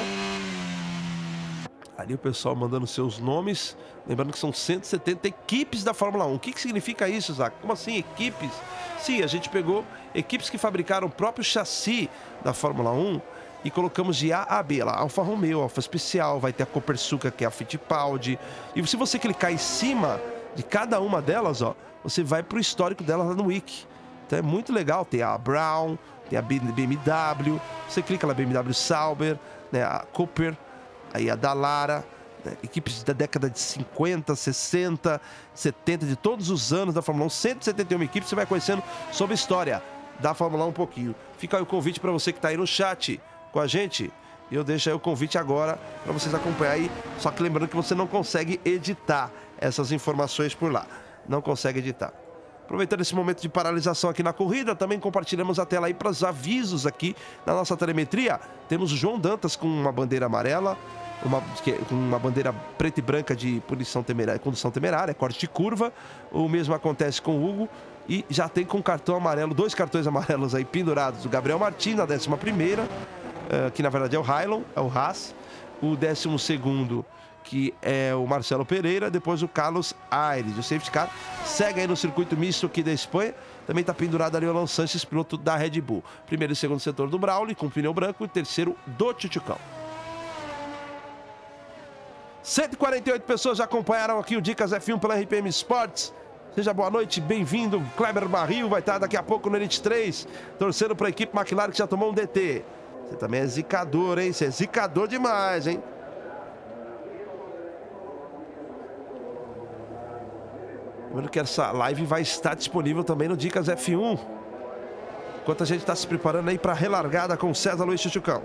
Ali o pessoal mandando seus nomes. Lembrando que são cento e setenta equipes da Fórmula um. O que, que significa isso, Zaca? Como assim, equipes? Sim, a gente pegou equipes que fabricaram o próprio chassi da Fórmula um e colocamos de A a B. Lá, Alfa Romeo, Alfa Especial, vai ter a Copersuca, que é a Fittipaldi. E se você clicar em cima de cada uma delas, ó, você vai para o histórico delas lá no Wiki. Então é muito legal. Tem a Brown, tem a B M W. Você clica lá, B M W Sauber, né, a Cooper. Aí a Dallara, né, equipes da década de cinquenta, sessenta, setenta, de todos os anos da Fórmula um, cento e setenta e uma equipes, você vai conhecendo sobre a história da Fórmula um um pouquinho. Fica aí o convite para você que está aí no chat com a gente, e eu deixo aí o convite agora para vocês acompanharem aí, só que lembrando que você não consegue editar essas informações por lá, não consegue editar. Aproveitando esse momento de paralisação aqui na corrida, também compartilhamos a tela aí para os avisos aqui na nossa telemetria. Temos o João Dantas com uma bandeira amarela, uma, com uma bandeira preta e branca de punição temerária, condução temerária, corte de curva. O mesmo acontece com o Hugo e já tem com cartão amarelo, dois cartões amarelos aí pendurados. O Gabriel Martins na décima primeira, que na verdade é o Railon, é o Haas. O décimo segundo, que é o Marcelo Pereira, depois o Carlos Aires. O safety car segue aí no circuito misto aqui da Espanha. Também está pendurado ali o Alan Sanches, piloto da Red Bull. Primeiro e segundo setor do Bráulio, com pneu branco, e terceiro do Tichugão. cento e quarenta e oito pessoas já acompanharam aqui o Dicas F um pela R P M Sports. Seja boa noite, bem-vindo. Kleber Barril vai estar daqui a pouco no Elite três, torcendo para a equipe McLaren, que já tomou um D T. Você também é zicador, hein? Você é zicador demais, hein? Lembrando que essa live vai estar disponível também no Dicas F um. Enquanto a gente está se preparando aí para a relargada com César Luiz Tichugão.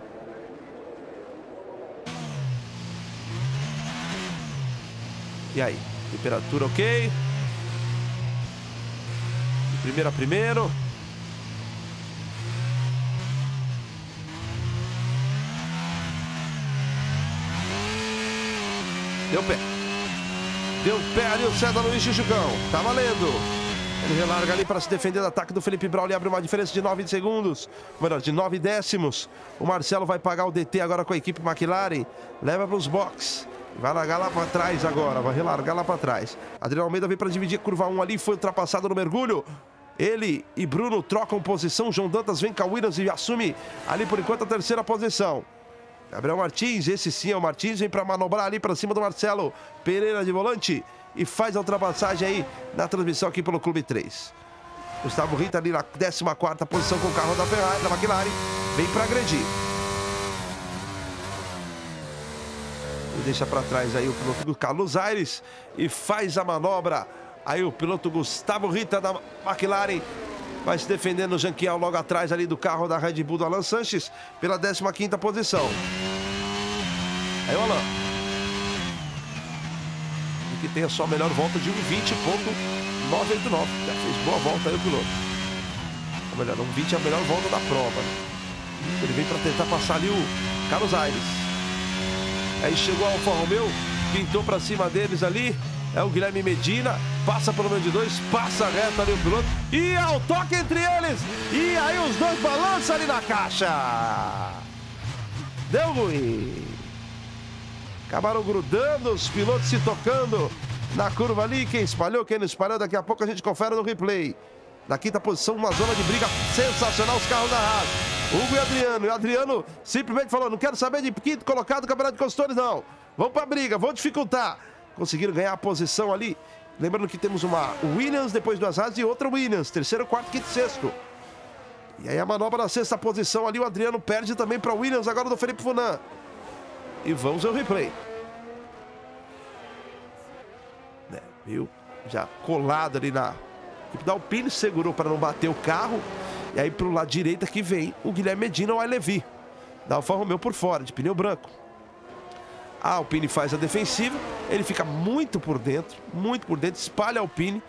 E aí, temperatura ok. De primeiro a primeiro. Deu pé. Deu pé ali o César Luiz Tichugão. Tá valendo. Ele relarga ali para se defender do ataque do Felipe Bráulio. Abre uma diferença de nove segundos. Melhor, de nove décimos. O Marcelo vai pagar o D T agora com a equipe McLaren. Leva para os boxes. Vai largar lá para trás agora, vai relargar lá para trás. Adriano Almeida vem para dividir a curva um ali, foi ultrapassado no mergulho. Ele e Bruno trocam posição. João Dantas vem com a Williams e assume ali por enquanto a terceira posição. Gabriel Martins, esse sim é o Martins, vem para manobrar ali para cima do Marcelo Pereira de volante e faz a ultrapassagem aí na transmissão aqui pelo Clube três. Gustavo Rita ali na décima quarta posição com o carro da Ferrari, da McLaren, vem para agredir. Deixa para trás aí o piloto do Carlos Aires e faz a manobra. Aí o piloto Gustavo Rita da McLaren vai se defendendo. O Jeanquiel logo atrás ali do carro da Red Bull do Alan Sanches pela décima quinta posição. Aí o Alan, e que tem a sua melhor volta de um vinte ponto novecentos e oitenta e nove. Já fez boa volta aí o piloto. Ou melhor, um vinte é a melhor volta da prova. Ele vem para tentar passar ali o Carlos Aires. Aí chegou a Alfa Romeo, pintou para cima deles ali, é o Guilherme Medina, passa pelo meio de dois, passa reto ali o piloto, e há o toque entre eles, e aí os dois balançam ali na caixa. Deu ruim. Acabaram grudando, os pilotos se tocando na curva ali, quem espalhou, quem não espalhou, daqui a pouco a gente confere no replay. Na quinta posição, uma zona de briga sensacional, os carros da Haas. Hugo e Adriano, e o Adriano simplesmente falou, não quero saber de quinto colocado do Campeonato de Construtores não, vamos pra briga, vão dificultar. Conseguiram ganhar a posição ali, lembrando que temos uma Williams, depois duas Haas e outra Williams, terceiro, quarto, quinto e sexto. E aí a manobra na sexta posição ali, o Adriano perde também pra Williams, agora do Felipe Funan. E vamos ao replay. É, viu, já colado ali na... O equipe da Alpine segurou para não bater o carro. E aí pro lado direito aqui vem o Guilherme Medina ou a Levi da Alfa Romeo por fora, de pneu branco. A Alpine faz a defensiva. Ele fica muito por dentro, muito por dentro, espalha a Alpine.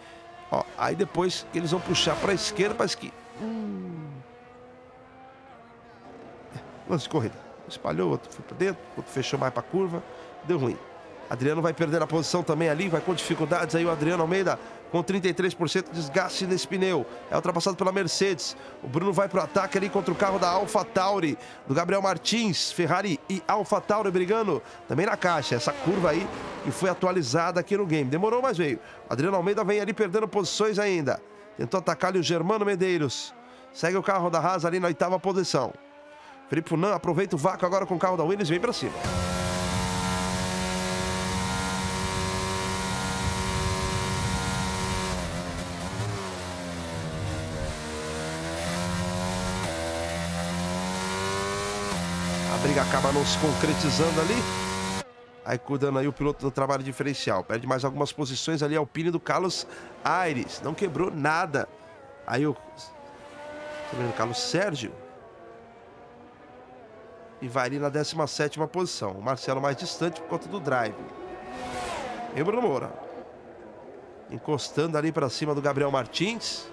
Ó, aí depois eles vão puxar pra esquerda, pra esquerda. Hum. Lance de corrida. espalhou, outro foi para dentro, outro fechou mais para a curva, deu ruim. Adriano vai perder a posição também ali, vai com dificuldades aí o Adriano Almeida, com trinta e três por cento de desgaste nesse pneu. É ultrapassado pela Mercedes. O Bruno vai para o ataque ali contra o carro da AlphaTauri, do Gabriel Martins. Ferrari e AlphaTauri brigando também na caixa. Essa curva aí que foi atualizada aqui no game. Demorou, mas veio. O Adriano Almeida vem ali perdendo posições ainda. Tentou atacar ali o Germano Medeiros. Segue o carro da Haas ali na oitava posição. Felipe Funan aproveita o vácuo agora com o carro da Williams e vem para cima. A briga acaba não se concretizando ali. Aiku dando aí o piloto no trabalho diferencial. Perde mais algumas posições ali. Alpine do Carlos Aires. Não quebrou nada. Aí o Carlos Sérgio. E vai ali na décima sétima posição. O Marcelo mais distante por conta do drive. E o Bruno Moura. Encostando ali para cima do Gabriel Martins.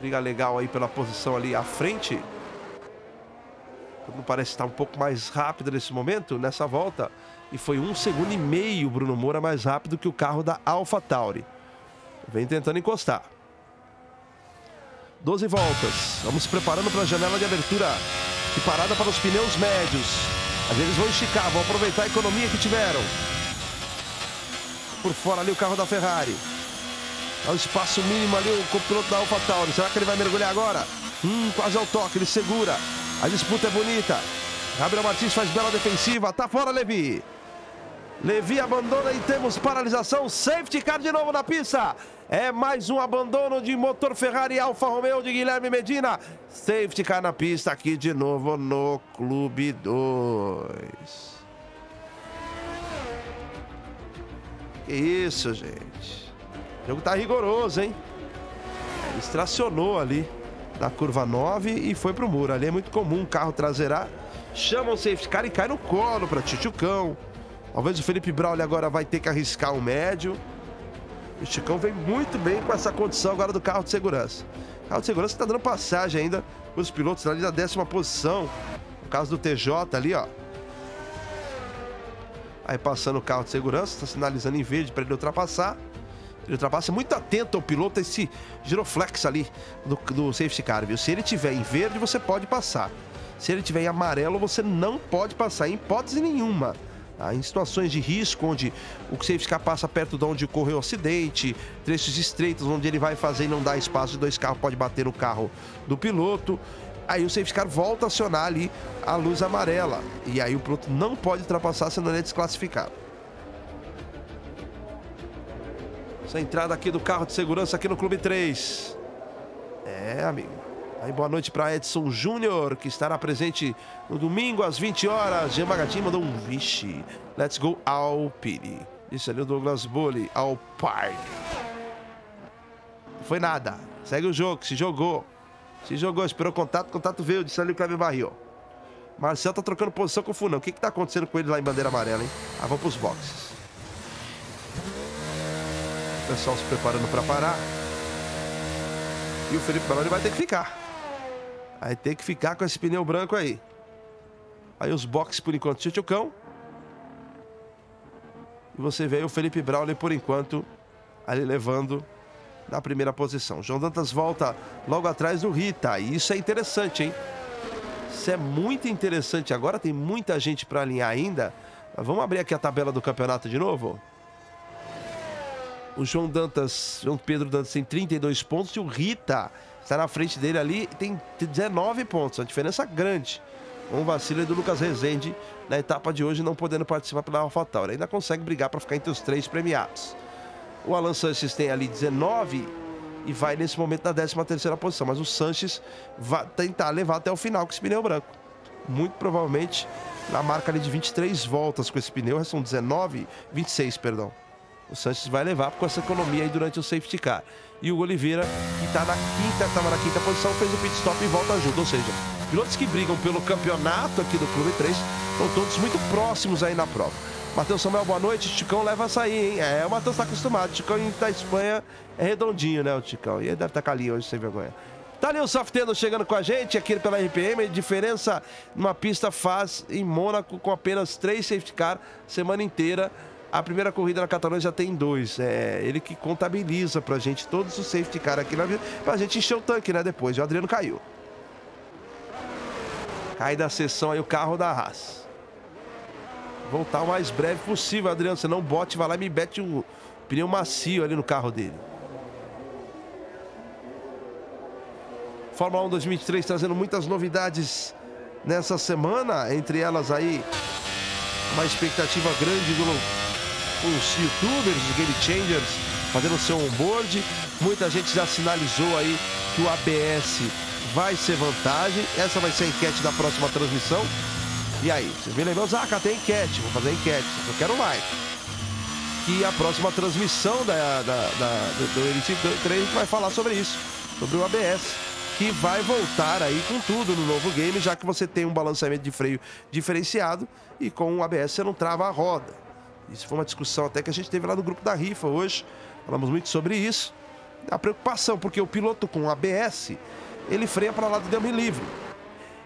Briga legal aí pela posição ali à frente. Não parece estar um pouco mais rápido nesse momento, nessa volta. E foi um segundo e meio o Bruno Moura mais rápido que o carro da AlphaTauri. Vem tentando encostar. doze voltas. Vamos preparando para a janela de abertura e parada para os pneus médios. Às vezes vão esticar, vão aproveitar a economia que tiveram. Por fora ali o carro da Ferrari. É o espaço mínimo ali o copiloto da AlphaTauri. Será que ele vai mergulhar agora? Hum, quase ao toque, ele segura. A disputa é bonita. Gabriel Martins faz bela defensiva. Tá fora, Levi. Levi abandona e temos paralisação. Safety car de novo na pista. É mais um abandono de motor Ferrari Alfa Romeo de Guilherme Medina. Safety car na pista aqui de novo no Clube dois. Que isso, gente. O jogo tá rigoroso, hein? Ele estacionou ali da curva nove e foi pro muro. Ali é muito comum o carro traseirar. Chama o safety car e cai no colo para Tichugão. Talvez o Felipe Bráulio agora vai ter que arriscar um médio. O Tichugão vem muito bem com essa condição agora do carro de segurança. O carro de segurança está dando passagem ainda para os pilotos ali da décima posição. No caso do T J ali, ó. Aí passando o carro de segurança, está sinalizando em verde para ele ultrapassar. Ele ultrapassa muito atento ao piloto, esse giroflex ali do, do safety car, viu? Se ele tiver em verde, você pode passar. Se ele tiver em amarelo, você não pode passar, em hipótese nenhuma. Tá? Em situações de risco, onde o safety car passa perto de onde ocorreu o acidente, trechos estreitos, onde ele vai fazer e não dá espaço, e dois carros podem bater no carro do piloto. Aí o safety car volta a acionar ali a luz amarela. E aí o piloto não pode ultrapassar, senão ele é desclassificado. Essa entrada aqui do carro de segurança aqui no Clube três. É, amigo. Aí boa noite para Edson Júnior, que estará presente no domingo às vinte horas. Jean Magatim mandou um vixe. Let's go Alpine. Isso ali o Douglas Bolle, Alpine. Não foi nada. Segue o jogo, se jogou. Se jogou, esperou contato, contato veio. Disse ali o Cláudio Barril. Marcelo tá trocando posição com o Funan. O que que tá acontecendo com ele lá em bandeira amarela, hein? Ah, vamos pros boxes. O pessoal se preparando para parar. E o Felipe Bráulio vai ter que ficar. Vai ter que ficar com esse pneu branco aí. Aí os boxes por enquanto, Tichugão. E você vê aí o Felipe Bráulio por enquanto ali levando na primeira posição. João Dantas volta logo atrás do Rita. E isso é interessante, hein? Isso é muito interessante agora. Tem muita gente para alinhar ainda. Mas vamos abrir aqui a tabela do campeonato de novo. O João Dantas, João Pedro Dantas tem trinta e dois pontos e o Rita está na frente dele ali, tem dezenove pontos. Uma diferença grande. Um vacilo do Lucas Rezende na etapa de hoje, não podendo participar pela AlphaTauri. Ainda consegue brigar para ficar entre os três premiados. O Alan Sanches tem ali dezenove e vai nesse momento na décima terceira posição. Mas o Sanches vai tentar levar até o final com esse pneu branco. Muito provavelmente na marca ali de vinte e três voltas com esse pneu. São dezenove, vinte e seis, perdão. O Sanches vai levar com essa economia aí durante o safety car. E o Hugo Oliveira, que tá na quinta, estava na quinta posição, fez o pit stop e volta junto. Ou seja, pilotos que brigam pelo campeonato aqui do Clube três estão todos muito próximos aí na prova. Matheus Samuel, boa noite. Tichugão leva a sair, hein? É, o Matheus tá acostumado. Tichugão da Espanha é redondinho, né, o Tichugão? E ele deve estar tá calinho hoje, sem vergonha. Tá ali o Safteiro chegando com a gente, aqui pela R P M. A diferença uma pista faz em Mônaco com apenas três safety car semana inteira. A primeira corrida na Catalunha já tem dois. É ele que contabiliza pra gente todos os safety car aqui na vida, pra gente encher o tanque, né? Depois, o Adriano caiu. Cai da sessão aí o carro da Haas. Voltar o mais breve possível, Adriano. Você não bote, vai lá e me bete o pneu macio ali no carro dele. Fórmula um dois mil e vinte e três trazendo muitas novidades nessa semana. Entre elas aí, uma expectativa grande do, dos youtubers, dos game changers, fazendo seu onboard. Muita gente já sinalizou aí que o A B S vai ser vantagem. Essa vai ser a enquete da próxima transmissão. E aí, você me lembrou, Zaca, tem enquete, vou fazer enquete, eu quero like. Que a próxima transmissão da, da, da, do Elite três vai falar sobre isso, sobre o A B S. Que vai voltar aí com tudo no novo game, já que você tem um balanceamento de freio diferenciado e com o A B S você não trava a roda. Isso foi uma discussão até que a gente teve lá no grupo da rifa hoje, falamos muito sobre isso. A preocupação, porque o piloto com A B S, ele freia para lá do Deus me livre.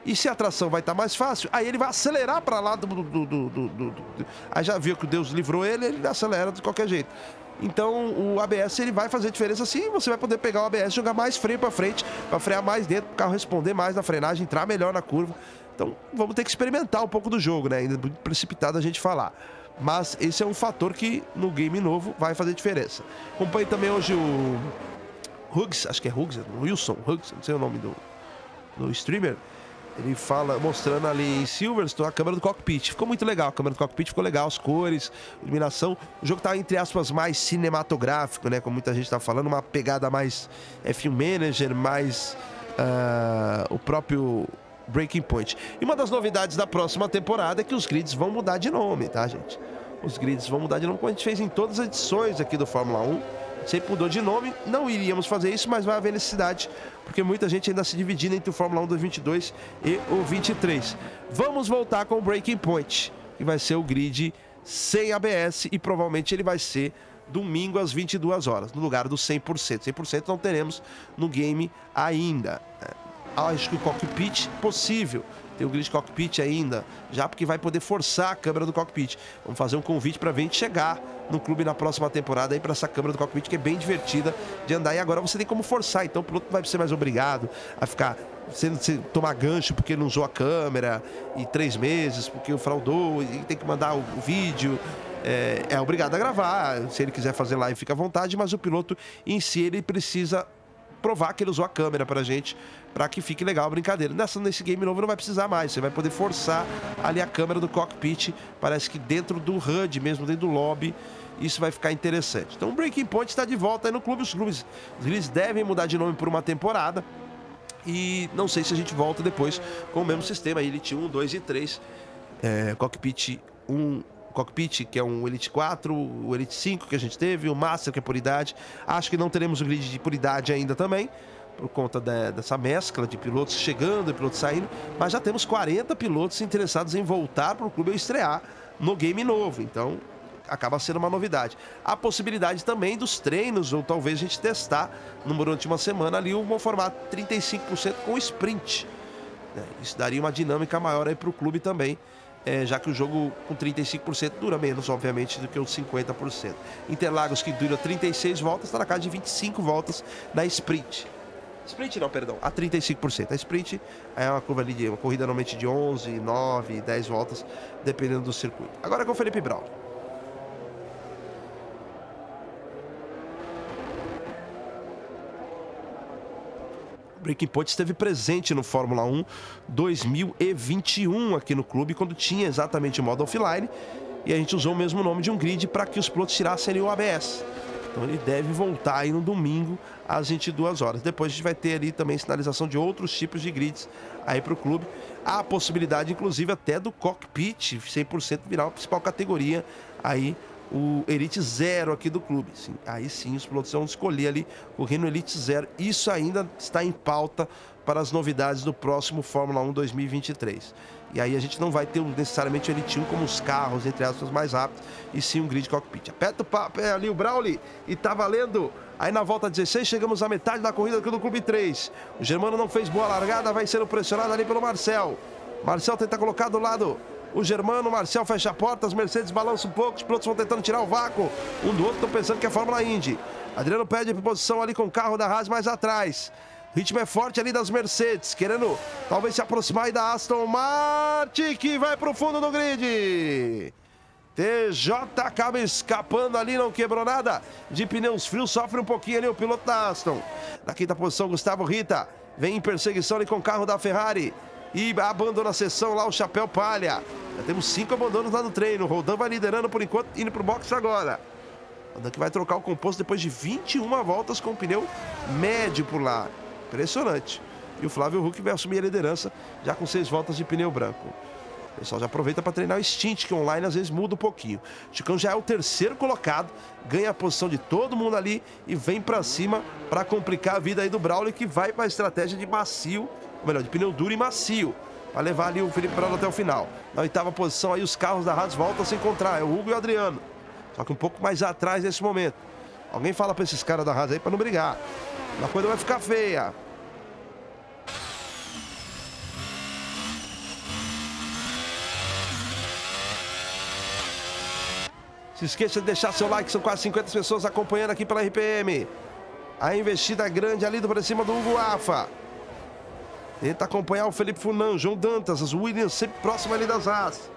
E se a tração vai estar mais fácil, aí ele vai acelerar para lá do, do, do, do, do, do... Aí já viu que Deus livrou ele, ele acelera de qualquer jeito. Então o A B S ele vai fazer diferença sim, você vai poder pegar o A B S, jogar mais freio para frente, para frear mais dentro, para o carro responder mais na frenagem, entrar melhor na curva. Então vamos ter que experimentar um pouco do jogo, né? Ainda é muito precipitado a gente falar. Mas esse é um fator que no game novo vai fazer diferença. Acompanhe também hoje o Huggs, acho que é Huggs, Wilson, Huggs, não sei o nome do, do streamer. Ele fala, mostrando ali em Silverstone a câmera do cockpit. Ficou muito legal, a câmera do cockpit ficou legal, as cores, iluminação. O jogo tá, entre aspas, mais cinematográfico, né? Como muita gente tá falando, uma pegada mais F um Manager, mais uh, o próprio Breaking Point. E uma das novidades da próxima temporada é que os grids vão mudar de nome, tá, gente? Os grids vão mudar de nome, como a gente fez em todas as edições aqui do Fórmula um. Sempre mudou de nome, não iríamos fazer isso, mas vai haver necessidade, porque muita gente ainda se dividindo entre o Fórmula um do vinte e dois e o vinte e três. Vamos voltar com o Breaking Point, que vai ser o grid sem A B S e provavelmente ele vai ser domingo às vinte e duas horas, no lugar do cem por cento. cem por cento não teremos no game ainda. Acho que o cockpit possível. Tem o grid cockpit ainda, já porque vai poder forçar a câmera do cockpit. Vamos fazer um convite para a gente chegar no clube na próxima temporada aí para essa câmera do cockpit, que é bem divertida de andar. E agora você tem como forçar, então o piloto vai ser mais obrigado a ficar sendo tomar gancho porque não usou a câmera e três meses porque o fraudou e tem que mandar o vídeo. É, é obrigado a gravar, se ele quiser fazer live fica à vontade, mas o piloto em si ele precisa provar que ele usou a câmera pra gente, pra que fique legal a brincadeira. Nessa, nesse game novo não vai precisar mais, você vai poder forçar ali a câmera do cockpit, parece que dentro do H U D mesmo, dentro do lobby, isso vai ficar interessante. Então o Breaking Point está de volta aí no clube, os clubes eles devem mudar de nome por uma temporada e não sei se a gente volta depois com o mesmo sistema, Elite um, dois e três, é, Cockpit um... Cockpit, que é um Elite quatro, o Elite cinco que a gente teve, o Master, que é por idade. Acho que não teremos o grid de por idade ainda também, por conta da, dessa mescla de pilotos chegando e pilotos saindo. Mas já temos quarenta pilotos interessados em voltar para o clube e estrear no game novo. Então, acaba sendo uma novidade. A possibilidade também dos treinos, ou talvez a gente testar durante uma semana ali, um formato trinta e cinco por cento com sprint. Isso daria uma dinâmica maior aí para o clube também. É, já que o jogo com trinta e cinco por cento dura menos, obviamente, do que os cinquenta por cento. Interlagos, que dura trinta e seis voltas, está na casa de vinte e cinco voltas na sprint. Sprint não, perdão, a trinta e cinco por cento. A sprint é uma curva ali, de, uma corrida normalmente de onze, nove, dez voltas, dependendo do circuito. Agora com o Felipe Bráulio. Breaking Point esteve presente no Fórmula um dois mil e vinte e um aqui no clube, quando tinha exatamente o modo offline, e a gente usou o mesmo nome de um grid para que os pilotos tirassem o A B S. Então ele deve voltar aí no domingo às vinte e duas horas. Depois a gente vai ter ali também sinalização de outros tipos de grids aí para o clube. Há a possibilidade, inclusive, até do cockpit cem por cento virar a principal categoria aí, o Elite zero aqui do clube. Sim, aí sim os pilotos vão escolher ali correndo Elite zero. Isso ainda está em pauta para as novidades do próximo Fórmula um dois mil e vinte e três. E aí a gente não vai ter necessariamente o Elite um como os carros, entre aspas, mais rápidos, e sim um grid cockpit. Aperta o papo, é ali o Bráulio e tá valendo Aí na volta dezesseis, chegamos à metade da corrida aqui do Clube três. O Germano não fez boa largada, vai sendo pressionado ali pelo Marcel. Marcel tenta colocar do lado o Germano, Marcel fecha a porta, as Mercedes balançam um pouco, os pilotos vão tentando tirar o vácuo. Um do outro, estão pensando que é a Fórmula Indy. Adriano perde a posição ali com o carro da Haas mais atrás. O ritmo é forte ali das Mercedes, querendo talvez se aproximar aí da Aston Martin, que vai para o fundo do grid. T J acaba escapando ali, não quebrou nada. De pneus frios, sofre um pouquinho ali o piloto da Aston. Na quinta posição, Gustavo Rita vem em perseguição ali com o carro da Ferrari. E abandona a sessão lá, o chapéu palha. Já temos cinco abandonos lá no treino. Rodan vai liderando por enquanto, indo pro box agora. Rodan que vai trocar o composto depois de vinte e uma voltas com o pneu médio por lá. Impressionante. E o Flávio Huck vai assumir a liderança já com seis voltas de pneu branco. O pessoal já aproveita para treinar o stint, que online às vezes muda um pouquinho. Tichugão já é o terceiro colocado, ganha a posição de todo mundo ali e vem para cima para complicar a vida aí do Bráulio, que vai para a estratégia de macio, ou melhor, de pneu duro e macio, para levar ali o Felipe Bráulio até o final. Na oitava posição aí os carros da Haas voltam a se encontrar, é o Hugo e o Adriano, só que um pouco mais atrás nesse momento. Alguém fala para esses caras da Haas aí para não brigar, a coisa vai ficar feia. Se esqueça de deixar seu like, são quase cinquenta pessoas acompanhando aqui pela R P M. A investida grande ali para cima do Hugo Afa. Tenta acompanhar o Felipe Funan, João Dantas, as Williams sempre próximo ali das Haas.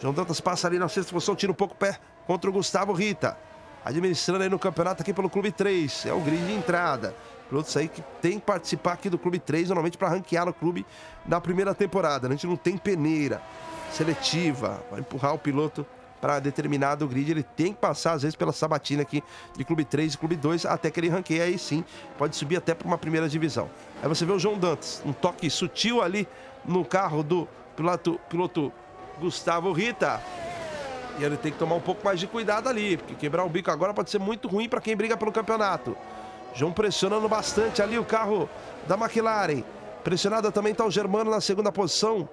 João Dantas passa ali na sexta posição, tira um pouco o pé contra o Gustavo Rita. Administrando aí no campeonato aqui pelo Clube três, é o grid de entrada. Pilotos aí que tem que participar aqui do Clube três, normalmente para ranquear no clube na primeira temporada. A gente não tem peneira seletiva, vai empurrar o piloto para determinado grid, ele tem que passar às vezes pela sabatina aqui de Clube três e Clube dois, até que ele ranqueia, aí sim pode subir até para uma primeira divisão. Aí você vê o João Dantas, um toque sutil ali no carro do piloto, piloto Gustavo Rita, e ele tem que tomar um pouco mais de cuidado ali, porque quebrar o bico agora pode ser muito ruim para quem briga pelo campeonato. João pressionando bastante ali o carro da McLaren, pressionada também está o Germano na segunda posição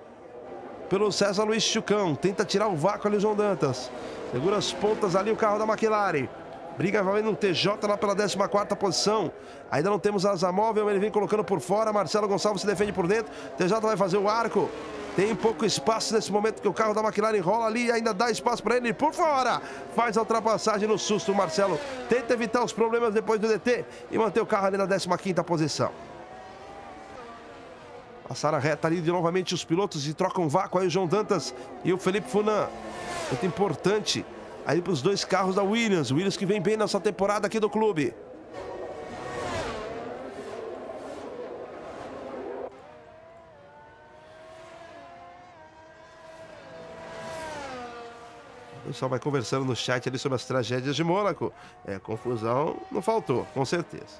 pelo César Luiz Tichugão, tenta tirar o vácuo ali o João Dantas, segura as pontas ali o carro da McLaren, briga vai no T J lá pela décima quarta posição, ainda não temos asa móvel, ele vem colocando por fora, Marcelo Gonçalves se defende por dentro, T J vai fazer o arco, tem pouco espaço nesse momento que o carro da McLaren rola ali, ainda dá espaço para ele por fora, faz a ultrapassagem no susto, o Marcelo tenta evitar os problemas depois do D T e manter o carro ali na décima quinta posição. Passaram a reta ali de novamente os pilotos e trocam vácuo aí o João Dantas e o Felipe Funan. Muito importante aí para os dois carros da Williams. Williams que vem bem nessa temporada aqui do clube. O pessoal vai conversando no chat ali sobre as tragédias de Mônaco. É, confusão não faltou, com certeza.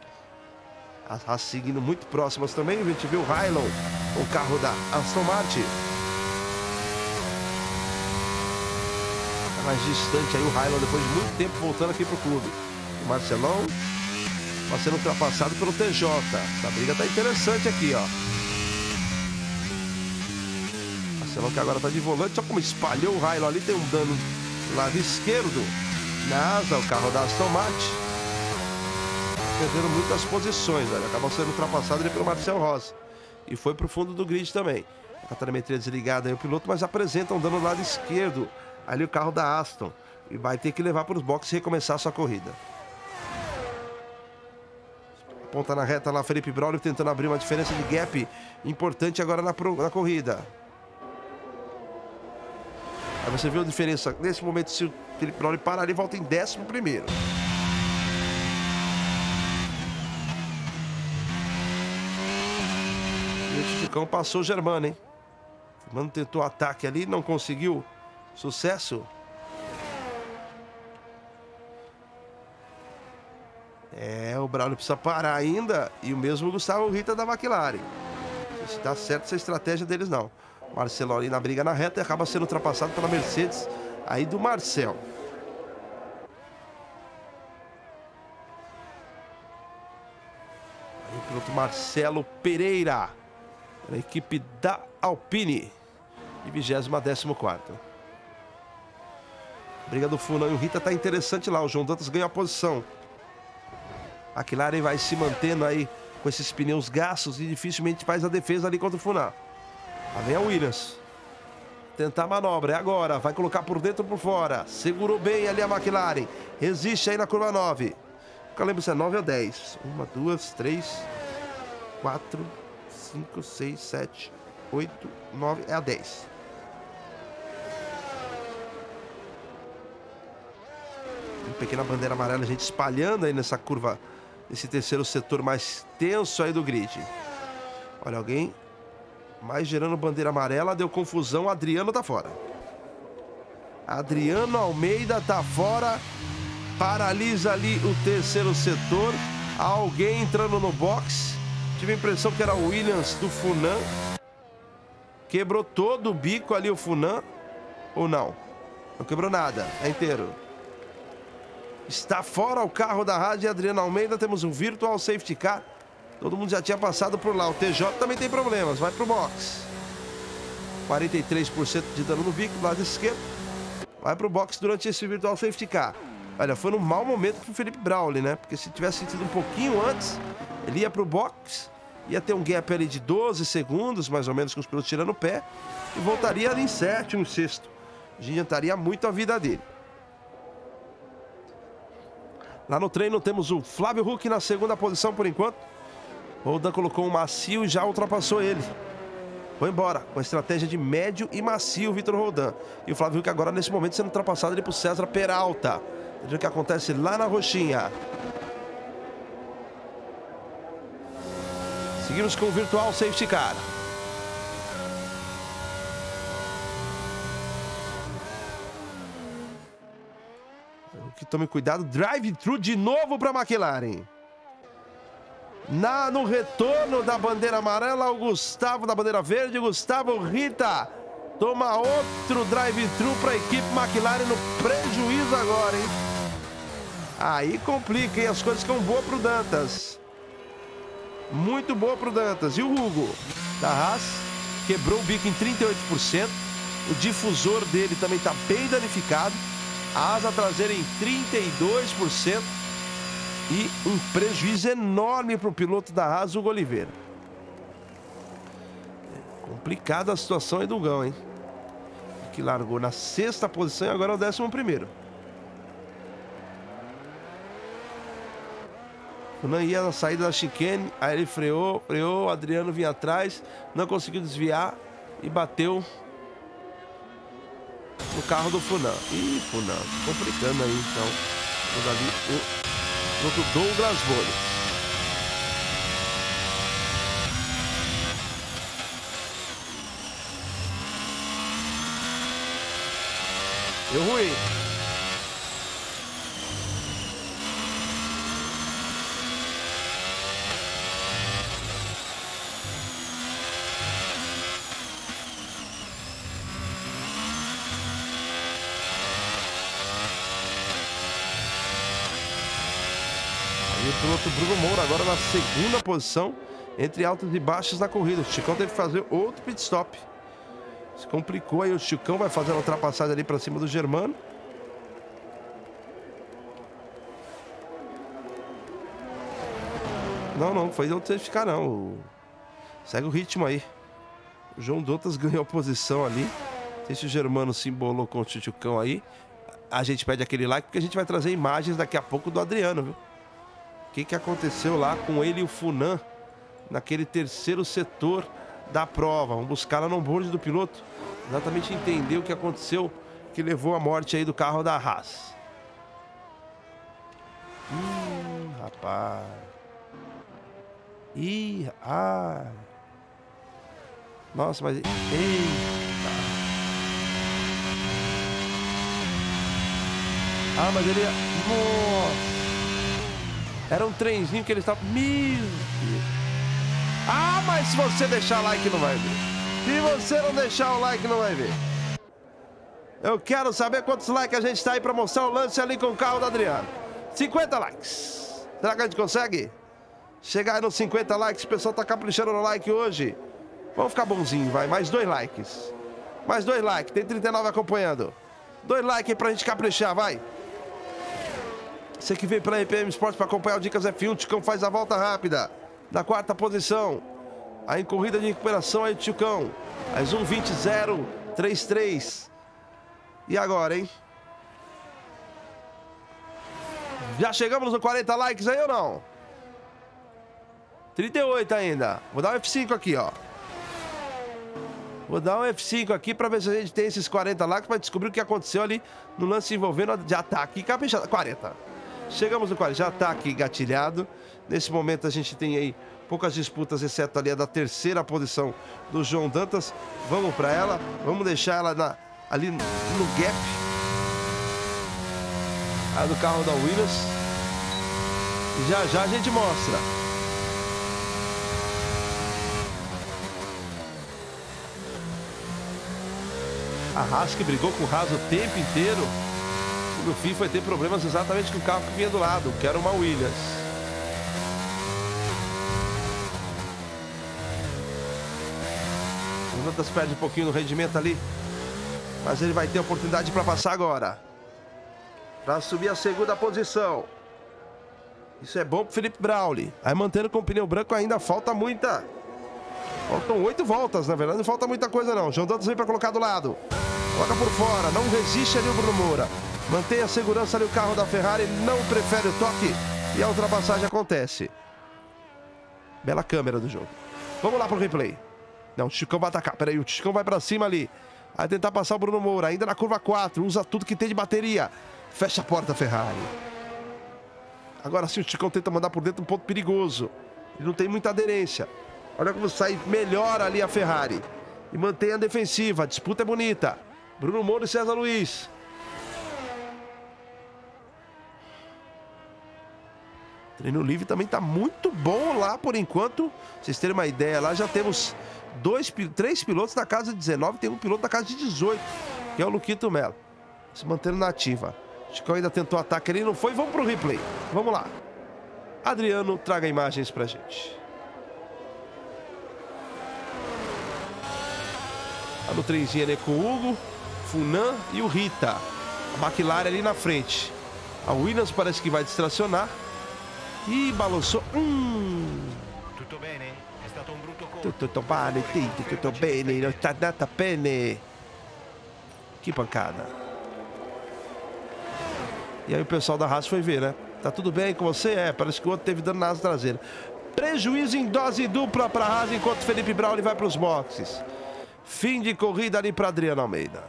As Haas seguindo muito próximas também. A gente viu o Railon, o carro da Aston Martin. Tá mais distante aí o Railon, depois de muito tempo voltando aqui pro clube. O Marcelão está sendo ultrapassado pelo T J. Essa briga tá interessante aqui, ó. O Marcelão que agora tá de volante, só como espalhou o Railon ali, tem um dano do lado esquerdo. Na asa, o carro da Aston Martin. Perdendo muitas posições, olha. Acabou sendo ultrapassado ali pelo Marcel Rosa. E foi pro fundo do grid também. A telemetria desligada aí o piloto, mas apresenta um dano do lado esquerdo. Ali o carro da Aston. E vai ter que levar para os boxes e recomeçar a sua corrida. Ponta na reta lá, Felipe Bráulio tentando abrir uma diferença de gap importante agora na, pro, na corrida. Aí você vê a diferença. Nesse momento, se o Felipe Bráulio parar ali, volta em décimo primeiro. Tichugão passou o Germano, hein? O Germano tentou ataque ali, não conseguiu sucesso. É, o Bráulio precisa parar ainda. E o mesmo Gustavo Rita da McLaren. Não sei se dá certo essa estratégia deles, não. Marcelo ali na briga na reta e acaba sendo ultrapassado pela Mercedes aí do Marcel. Aí o piloto Marcelo Pereira. A equipe da Alpine, de vigésimo a décimo quarto. Briga do Funan e o Rita tá interessante lá. O João Dantas ganha a posição. A McLaren vai se mantendo aí com esses pneus gastos e dificilmente faz a defesa ali contra o Funan. Lá vem a Williams. Tentar a manobra, é agora. Vai colocar por dentro ou por fora. Segurou bem ali a McLaren. Resiste aí na curva nove. Nunca lembro se é nove ou dez. uma, duas, três, quatro, cinco, seis, sete, oito, nove. É a dez. Uma pequena bandeira amarela, a gente espalhando aí nessa curva, nesse terceiro setor mais tenso aí do grid. Olha, alguém mais gerando bandeira amarela, deu confusão. Adriano tá fora. Adriano Almeida tá fora. Paralisa ali o terceiro setor. Alguém entrando no box. Tive a impressão que era o Williams do Funan. Quebrou todo o bico ali o Funan. Ou não? Não quebrou nada, é inteiro. Está fora o carro da rádio de Adriano Almeida. Temos um virtual safety car. Todo mundo já tinha passado por lá. O T J também tem problemas. Vai pro box. quarenta e três por cento de dano no bico do lado esquerdo. Vai pro box durante esse virtual safety car. Olha, foi num mau momento pro Felipe Bráulio, né? Porque se tivesse sentido um pouquinho antes, ele ia pro box. Ia ter um gap ali de doze segundos, mais ou menos, com os pilotos tirando o pé. E voltaria ali em sétimo, sexto. Adiantaria muito a vida dele. Lá no treino temos o Flávio Huck na segunda posição por enquanto. Rodan colocou um macio e já ultrapassou ele. Foi embora com a estratégia de médio e macio, Vitor Rodan. E o Flávio Huck agora nesse momento sendo ultrapassado ali por César Peralta. Veja o que acontece lá na roxinha. Seguimos com o virtual safety car. Que tome cuidado, drive-thru de novo para a McLaren. Na, no retorno da bandeira amarela, o Gustavo da bandeira verde, Gustavo Rita. Toma outro drive-thru para a equipe McLaren no prejuízo agora, hein? Aí complica, hein? As coisas ficam boas para o Dantas. Muito boa para o Dantas. E o Hugo da Haas quebrou o bico em trinta e oito por cento. O difusor dele também está bem danificado. A asa traseira em trinta e dois por cento e um prejuízo enorme para o piloto da Haas, Hugo Oliveira. É complicada a situação aí do Gão, hein? Que largou na sexta posição e agora é o décimo primeiro. O Funan ia na saída da chicane, aí ele freou, freou, o Adriano vinha atrás, não conseguiu desviar e bateu no carro do Funan. Ih, Funan, complicando aí então. Vamos ali o outro Douglas Vôlei. Deu ruim. Bruno Moura agora na segunda posição, entre altos e baixos da corrida. O Chicão teve que fazer outro pit stop. Se complicou aí, o Chicão vai fazer a ultrapassagem ali para cima do Germano. Não, não, foi onde teve que ficar não. Segue o ritmo aí. O João Dantas ganhou a posição ali. Não sei se o Germano se embolou com o Chicão aí. A gente pede aquele like porque a gente vai trazer imagens daqui a pouco do Adriano, viu? O que, que aconteceu lá com ele e o Funan naquele terceiro setor da prova? Vamos buscar lá no board do piloto, exatamente entender o que aconteceu, que levou à morte aí do carro da Haas. Hum, rapaz. Ih, ah. Nossa, mas... Eita. Ah, mas ele... Nossa. Era um trenzinho que ele estava... Meu Deus. Ah, mas se você deixar like não vai ver. Se você não deixar o like não vai ver. Eu quero saber quantos likes a gente está aí para mostrar o lance ali com o carro do Adriano. cinquenta likes. Será que a gente consegue? Chegar aí nos cinquenta likes, o pessoal tá caprichando no like hoje. Vamos ficar bonzinho, vai. Mais dois likes. Mais dois likes. Tem trinta e nove acompanhando. Dois likes aí pra gente caprichar, vai. Você que veio pela R P M Sports para acompanhar o Dicas F um, o Tichugão faz a volta rápida. Na quarta posição, aí em corrida de recuperação aí o Tichugão. Mais um vinte zero trinta e três. E agora, hein? Já chegamos no quarenta likes aí ou não? trinta e oito ainda. Vou dar um F cinco aqui, ó. Vou dar um F cinco aqui pra ver se a gente tem esses quarenta likes pra descobrir o que aconteceu ali no lance envolvendo a de ataque. Caprichado. quarenta. Chegamos no quarenta. Já tá aqui gatilhado. Nesse momento a gente tem aí poucas disputas, exceto ali a da terceira posição do João Dantas. Vamos pra ela. Vamos deixar ela na, ali no gap. A do carro da Williams. E já já a gente mostra. A Haas que brigou com o Haas o tempo inteiro. E no fim foi ter problemas exatamente com o carro que vinha do lado, que era uma Williams. O Dantas perde um pouquinho no rendimento ali, mas ele vai ter oportunidade para passar agora, para subir a segunda posição. Isso é bom para o Felipe Bráulio. Aí mantendo com o pneu branco ainda falta muita... Faltam oito voltas, na verdade, não falta muita coisa não. João Dantas vem para colocar do lado. Coloca por fora, não resiste ali o Bruno Moura. Mantém a segurança ali o carro da Ferrari, não prefere o toque e a ultrapassagem acontece. Bela câmera do jogo. Vamos lá pro replay. Não, o Tichugão vai atacar, peraí, o Tichugão vai para cima ali. Vai tentar passar o Bruno Moura, ainda na curva quatro, usa tudo que tem de bateria. Fecha a porta, Ferrari. Agora sim, o Tichugão tenta mandar por dentro um ponto perigoso. Ele não tem muita aderência. Olha como sai melhor ali a Ferrari. E mantém a defensiva. A disputa é bonita. Bruno Moura e César Luiz. O treino livre também está muito bom lá por enquanto. Pra vocês terem uma ideia, lá já temos dois, três pilotos na casa de dezenove. Tem um piloto na casa de dezoito, que é o Luquito Melo. Se mantendo na ativa. O Tichugão ainda tentou ataque ali, não foi. Vamos para o replay. Vamos lá. Adriano, traga imagens para gente. No trenzinho ali com o Hugo, Funan e o Rita. A McLaren ali na frente. A Williams parece que vai distracionar. E balançou. Hum. Tutto bene. È stato un brutto colpo. Tutto bene, tutto bene, non sta andata bene. Que pancada. E aí o pessoal da Haas foi ver, né? Tá tudo bem com você? É, parece que o outro teve dano na asa traseira. Prejuízo em dose dupla para a Haas, enquanto Felipe Bráulio vai para os boxes. Fim de corrida ali para Adriano Almeida.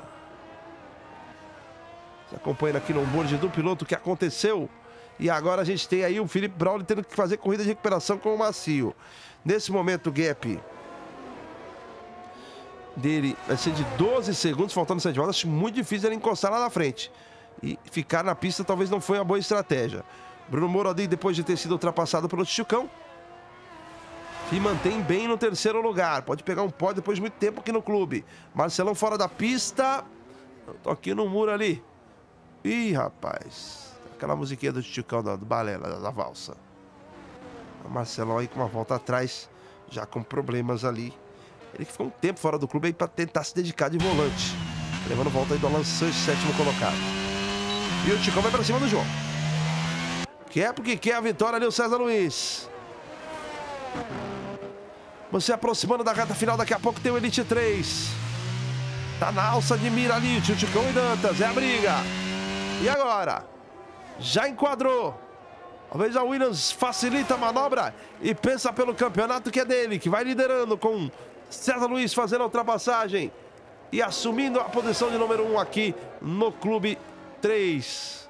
Você acompanha aqui no board do piloto o que aconteceu. E agora a gente tem aí o Felipe Bráulio tendo que fazer corrida de recuperação com o macio. Nesse momento o gap dele vai ser de doze segundos, faltando sete voltas. Acho muito difícil ele encostar lá na frente. E ficar na pista talvez não foi uma boa estratégia. Bruno Moura ali, depois de ter sido ultrapassado pelo Tichugão, e mantém bem no terceiro lugar. Pode pegar um pódio depois de muito tempo aqui no clube. Marcelão fora da pista. Tô aqui no muro ali. Ih, rapaz. Aquela musiquinha do Tichugão, do balela, da, da valsa. O Marcelão aí com uma volta atrás, já com problemas ali. Ele que ficou um tempo fora do clube aí pra tentar se dedicar de volante. Levando volta aí do Alan Sanches, sétimo colocado. E o Tichugão vai pra cima do João. Quer porque quer a vitória ali o César Luiz. Você aproximando da reta final, daqui a pouco tem o Elite três. Tá na alça de mira ali, Tichugão e Dantas, é a briga. E agora? Já enquadrou. Talvez a Williams facilita a manobra e pensa pelo campeonato que é dele, que vai liderando com César Luiz fazendo a ultrapassagem e assumindo a posição de número um aqui no Clube três.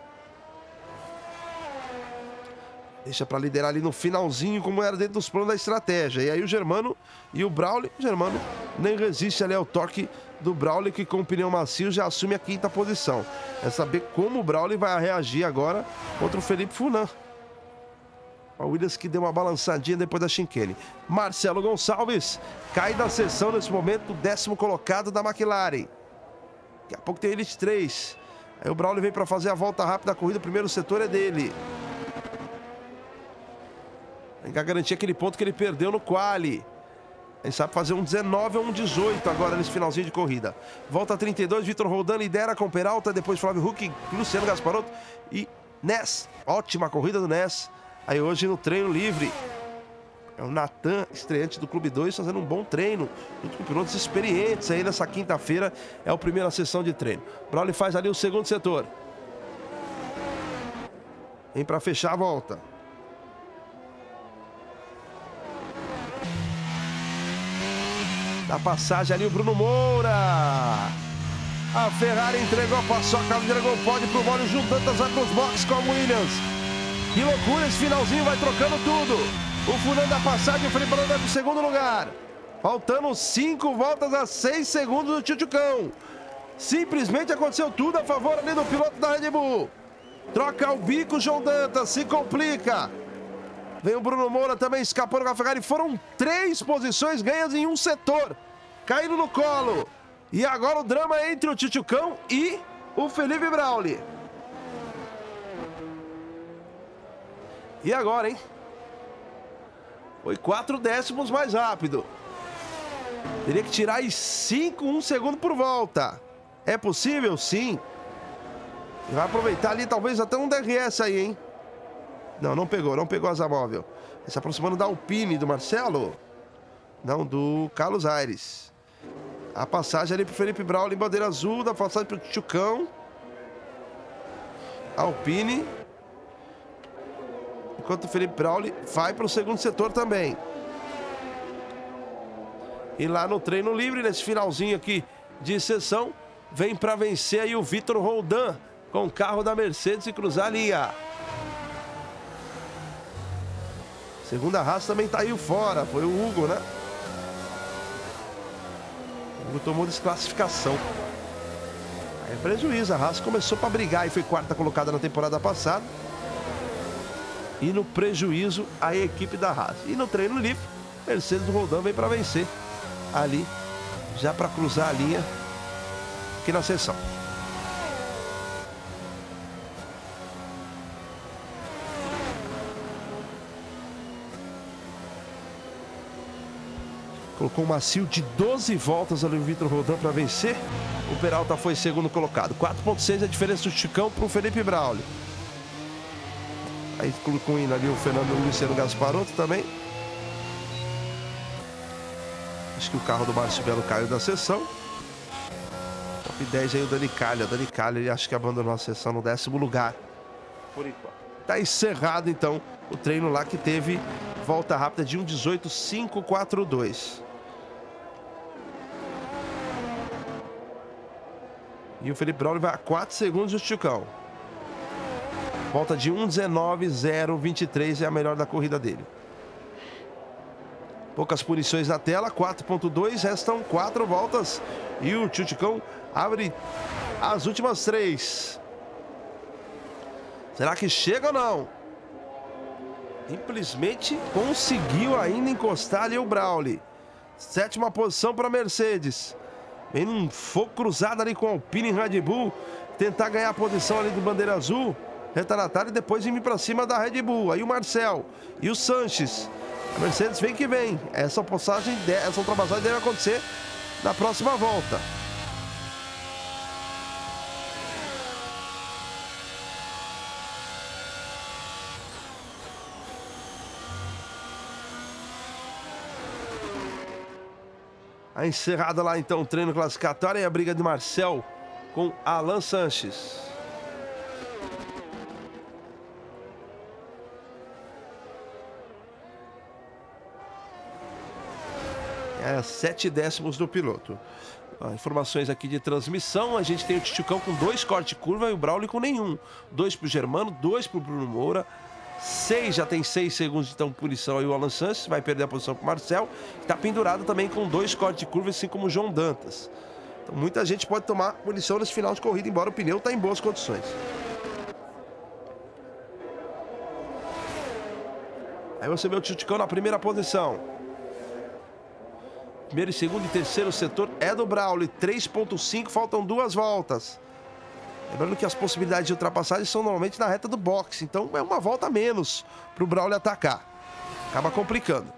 Deixa para liderar ali no finalzinho, como era dentro dos planos da estratégia. E aí o Germano e o Bráulio. O Germano nem resiste ali ao toque do Bráulio, que com o pneu macio já assume a quinta posição. É saber como o Bráulio vai reagir agora contra o Felipe Funan. A Williams que deu uma balançadinha depois da chinquene. Marcelo Gonçalves cai da sessão nesse momento, décimo colocado da McLaren. Daqui a pouco tem Elite três. Aí o Bráulio vem para fazer a volta rápida da corrida, o primeiro setor é dele. Tem que garantir aquele ponto que ele perdeu no quali. Ele sabe fazer um dezenove ou um dezoito agora nesse finalzinho de corrida. Volta trinta e dois, Vitor Rodão lidera com Peralta, depois Flávio Huck, Luciano Gasparotto e Ness, ótima corrida do Ness. Aí hoje no treino livre. É o Natan, estreante do Clube dois, fazendo um bom treino, junto com pilotos experientes aí nessa quinta-feira. É a primeira sessão de treino. Bráulio faz ali o segundo setor. Vem para fechar a volta. Na passagem ali o Bruno Moura. A Ferrari entregou a paçoca, entregou o pódio pro Bráulio, juntando as outras boxes com a Williams. Que loucura, esse finalzinho vai trocando tudo. O Funan da passagem, o Felipe Bráulio vai pro segundo lugar. Faltando cinco voltas a seis segundos do Tichugão. Simplesmente aconteceu tudo a favor ali do piloto da Red Bull. Troca o bico, o João Dantas, se complica. Vem o Bruno Moura também escapando com a Ferrari. Foram três posições ganhas em um setor. Caindo no colo. E agora o drama é entre o Tichugão e o Felipe Bráulio. E agora, hein? Foi quatro décimos mais rápido. Teria que tirar aí cinco, um segundo por volta. É possível? Sim. Vai aproveitar ali, talvez até um D R S aí, hein? Não, não pegou, não pegou a asa móvel. Se aproximando da Alpine, do Marcelo. Não, do Carlos Aires. A passagem ali pro Felipe Bráulio em bandeira azul, da passagem pro Tichugão. Alpine. Enquanto o Felipe Bráulio vai para o segundo setor também. E lá no treino livre, nesse finalzinho aqui de sessão, vem para vencer aí o Vitor Rodão com o carro da Mercedes e cruzar a linha. Segunda Haas também tá aí fora, foi o Hugo, né? O Hugo tomou desclassificação. Aí é prejuízo, a Haas começou para brigar e foi quarta colocada na temporada passada. E no prejuízo a equipe da Haas. E no treino livre, Mercedes do Rodão vem para vencer ali, já para cruzar a linha aqui na sessão. Colocou um macio de doze voltas ali o Vitor Rodão para vencer. O Peralta foi segundo colocado. quatro ponto seis a diferença do Tichugão para o Felipe Bráulio. Aí concluindo ali o Fernando Luciano Gasparotto também. Acho que o carro do Márcio Belo caiu da sessão. Top dez aí o Dani Calha. Dani Calha, ele acho que abandonou a sessão no décimo lugar. Por enquanto. Tá encerrado então o treino lá que teve volta rápida de um dezoito cinco quatro dois. E o Felipe Bráulio vai a quatro segundos do Tichugão. Volta de um dezenove zero vinte e três é a melhor da corrida dele. Poucas punições na tela, quatro ponto dois, restam quatro voltas. E o Tichugão abre as últimas três. Será que chega ou não? Simplesmente conseguiu ainda encostar ali o Bráulio. Sétima posição para a Mercedes. Vem um fogo cruzado ali com a Alpine e Red Bull. Tentar ganhar a posição ali do Bandeira Azul. Retardatário e depois vem para cima da Red Bull. Aí o Marcel e o Sanches. A Mercedes vem que vem. Essa passagem, essa ultrapassagem deve acontecer na próxima volta. A encerrada lá então o treino classificatório e a briga de Marcel com Alan Sanches. É, sete décimos do piloto. Ah, informações aqui de transmissão. A gente tem o Tichugão com dois corte curva e o Bráulio com nenhum. Dois pro Germano, dois pro Bruno Moura. Seis, já tem seis segundos de então, punição aí o Alan Sanches. Vai perder a posição pro Marcel. Está pendurado também com dois corte curva, assim como o João Dantas. Então muita gente pode tomar punição nesse final de corrida, embora o pneu está em boas condições. Aí você vê o Tichugão na primeira posição. Primeiro, segundo e terceiro setor é do Bráulio. três ponto cinco, faltam duas voltas. Lembrando que as possibilidades de ultrapassagem são normalmente na reta do boxe. Então é uma volta a menos para o Bráulio atacar. Acaba complicando.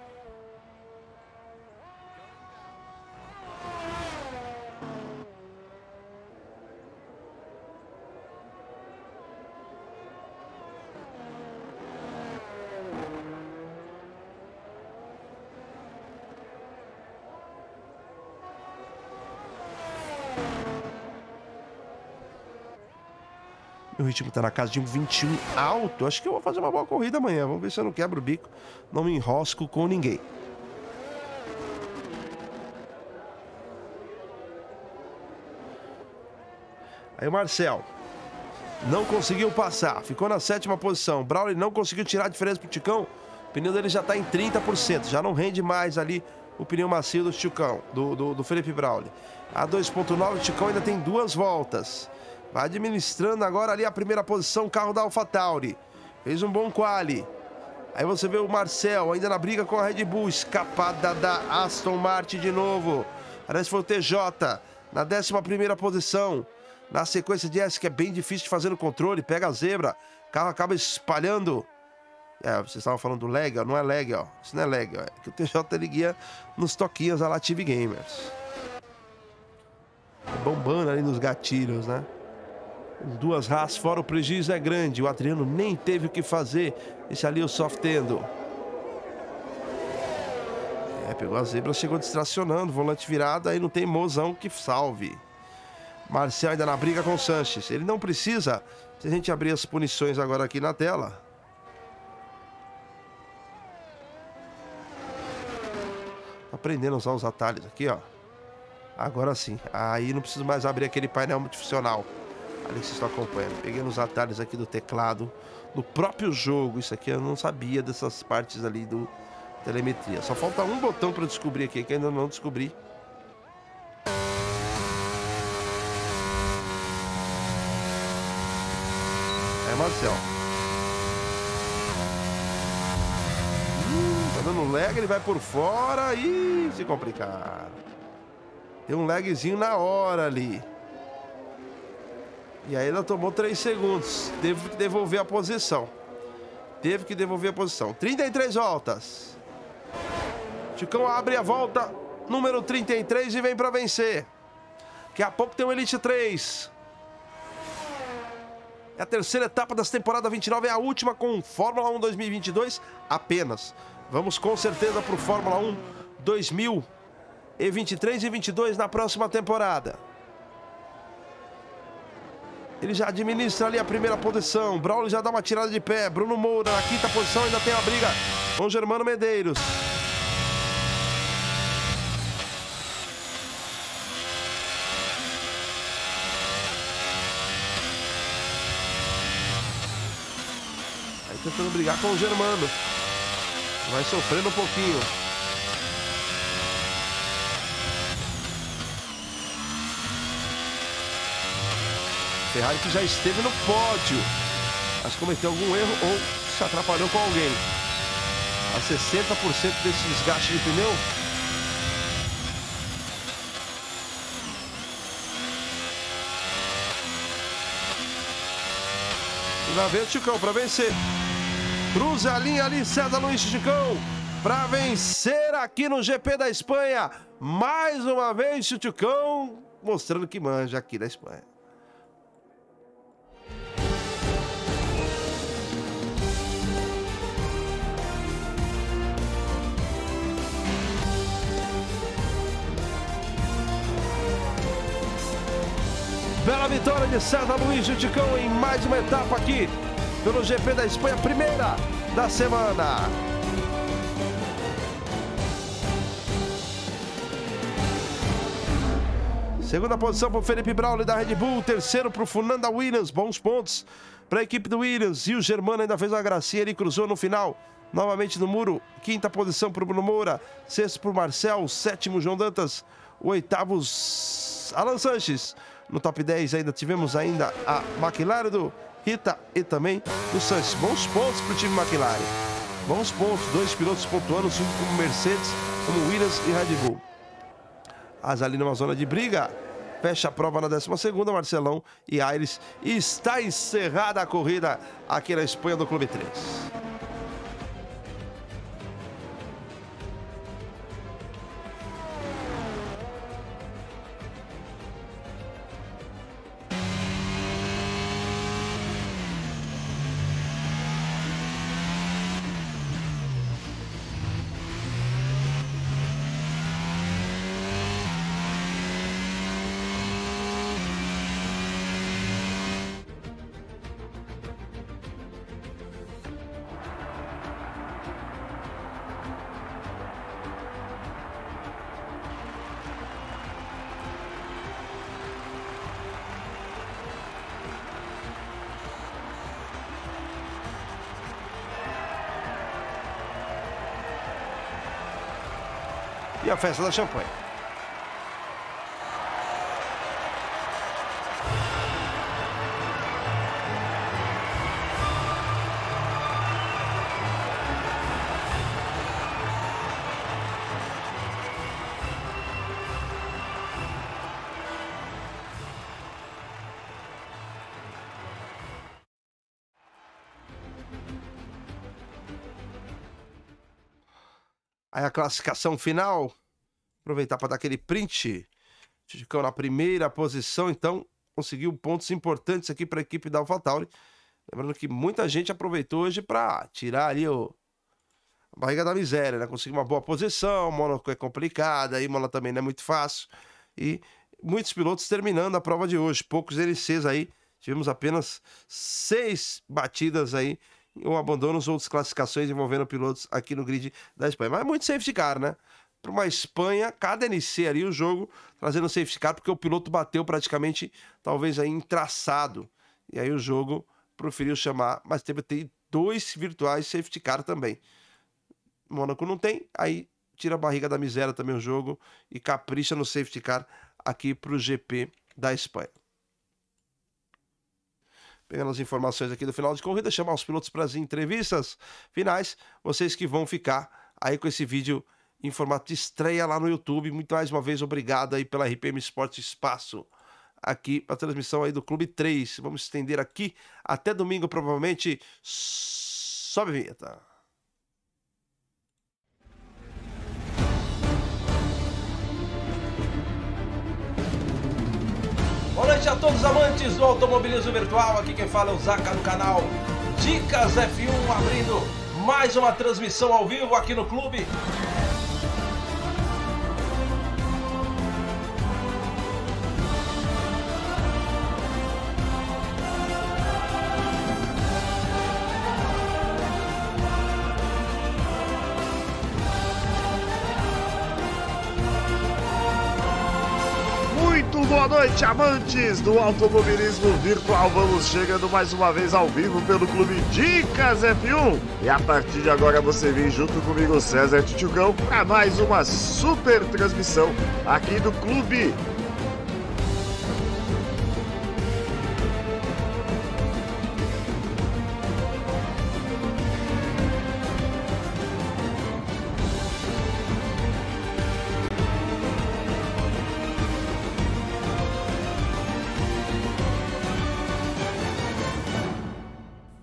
Meu ritmo tá na casa de um vinte e um alto. Acho que eu vou fazer uma boa corrida amanhã. Vamos ver se eu não quebro o bico. Não me enrosco com ninguém. Aí o Marcel não conseguiu passar. Ficou na sétima posição. Bráulio não conseguiu tirar a diferença pro Ticão. O pneu dele já tá em trinta por cento. Já não rende mais ali o pneu macio do Ticão, do, do, do Felipe Bráulio. A dois ponto nove, o Ticão ainda tem duas voltas. Vai administrando agora ali a primeira posição, o carro da AlphaTauri. Fez um bom quali. Aí você vê o Marcel ainda na briga com a Red Bull. Escapada da Aston Martin de novo. Parece que foi o T J na décima primeira posição. Na sequência de S, que é bem difícil de fazer no controle. Pega a zebra. O carro acaba espalhando. É, vocês estavam falando do lag, ó. Não é lag, ó. Isso não é lag, ó. É que o T J ele guia nos toquinhos a lá T V Gamers. Bombando ali nos gatilhos, né? Duas Haas fora, o prejuízo é grande. O Adriano nem teve o que fazer. Esse ali é o softendo. É, pegou a zebra, chegou distracionando. Volante virado, aí não tem mozão que salve. Marcel ainda na briga com o Sanches. Ele não precisa. Se a gente abrir as punições agora aqui na tela. Aprendendo a usar os atalhos aqui, ó. Agora sim. Aí não preciso mais abrir aquele painel multifuncional. Ali que vocês estão acompanhando. Peguei nos atalhos aqui do teclado, do próprio jogo. Isso aqui eu não sabia dessas partes ali do telemetria. Só falta um botão para descobrir aqui, que ainda não descobri. É, Marcel. Hum, tá dando um lag, ele vai por fora e se complicar. Tem um lagzinho na hora ali. E aí ela tomou três segundos. Teve que devolver a posição. Teve que devolver a posição. trinta e três voltas. Ticão abre a volta número trinta e três e vem para vencer. Daqui a pouco tem o Elite três. É a terceira etapa dessa temporada vinte e nove. É a última com Fórmula um dois mil e vinte e dois apenas. Vamos com certeza para o Fórmula um dois mil e vinte e três e vinte e dois na próxima temporada. Ele já administra ali a primeira posição. Bráulio já dá uma tirada de pé. Bruno Moura na quinta posição. Ainda tem a briga com Germano Medeiros. Aí tentando brigar com o Germano. Vai sofrendo um pouquinho. Ferrari que já esteve no pódio, mas cometeu algum erro ou se atrapalhou com alguém. A sessenta por cento desse desgaste de pneu. E lá vem o Ticão para vencer. Cruza a linha ali, César Luiz Ticão, para vencer aqui no G P da Espanha. Mais uma vez o Ticão mostrando que manja aqui da Espanha. Bela vitória de César Luiz Ticão em mais uma etapa aqui pelo G P da Espanha, primeira da semana. Segunda posição para o Felipe Bráulio da Red Bull, terceiro para o Funan da Williams, bons pontos para a equipe do Williams. E o Germano ainda fez uma gracinha, ele cruzou no final, novamente no muro. Quinta posição para o Bruno Moura, sexto para o Marcel, sétimo João Dantas, oitavo Alan Sanches. No top dez ainda tivemos ainda a McLaren do Rita e também do Sanches. Bons pontos para o time McLaren. Bons pontos, dois pilotos pontuando, junto como Mercedes, como Williams e Red Bull. As ali numa zona de briga. Fecha a prova na décima segunda, Marcelão e Aires. E está encerrada a corrida aqui na Espanha do Clube três. e a festa da champanhe. Aí a classificação final, aproveitar para dar aquele print, Tichugão na primeira posição, então conseguiu pontos importantes aqui para a equipe da AlphaTauri, lembrando que muita gente aproveitou hoje para tirar ali o... a barriga da miséria, né? Conseguiu uma boa posição, Mônaco é complicada, a Imola também não é muito fácil, e muitos pilotos terminando a prova de hoje, poucos L Cs aí, tivemos apenas seis batidas aí, ou abandonos ou desclassificações envolvendo pilotos aqui no grid da Espanha. Mas é muito safety car, né? Para uma Espanha, cada N C ali, o jogo trazendo safety car, porque o piloto bateu praticamente, talvez aí, em traçado. E aí o jogo preferiu chamar, mas teve dois virtuais safety car também. Mônaco não tem, aí tira a barriga da miséria também o jogo e capricha no safety car aqui para o G P da Espanha. Pegando as informações aqui do final de corrida, chamar os pilotos para as entrevistas finais. Vocês que vão ficar aí com esse vídeo em formato de estreia lá no YouTube. Muito mais uma vez, obrigado aí pela R P M Sports Espaço aqui para a transmissão aí do Clube três. Vamos estender aqui até domingo, provavelmente. Sobe a vinheta. Boa noite a todos os amantes do automobilismo virtual, aqui quem fala é o Zaca do canal Dicas F um, abrindo mais uma transmissão ao vivo aqui no clube. Boa noite, amantes do automobilismo virtual. Vamos chegando mais uma vez ao vivo pelo Clube Dicas F um. E a partir de agora você vem junto comigo, César Tichugão, para mais uma super transmissão aqui do Clube.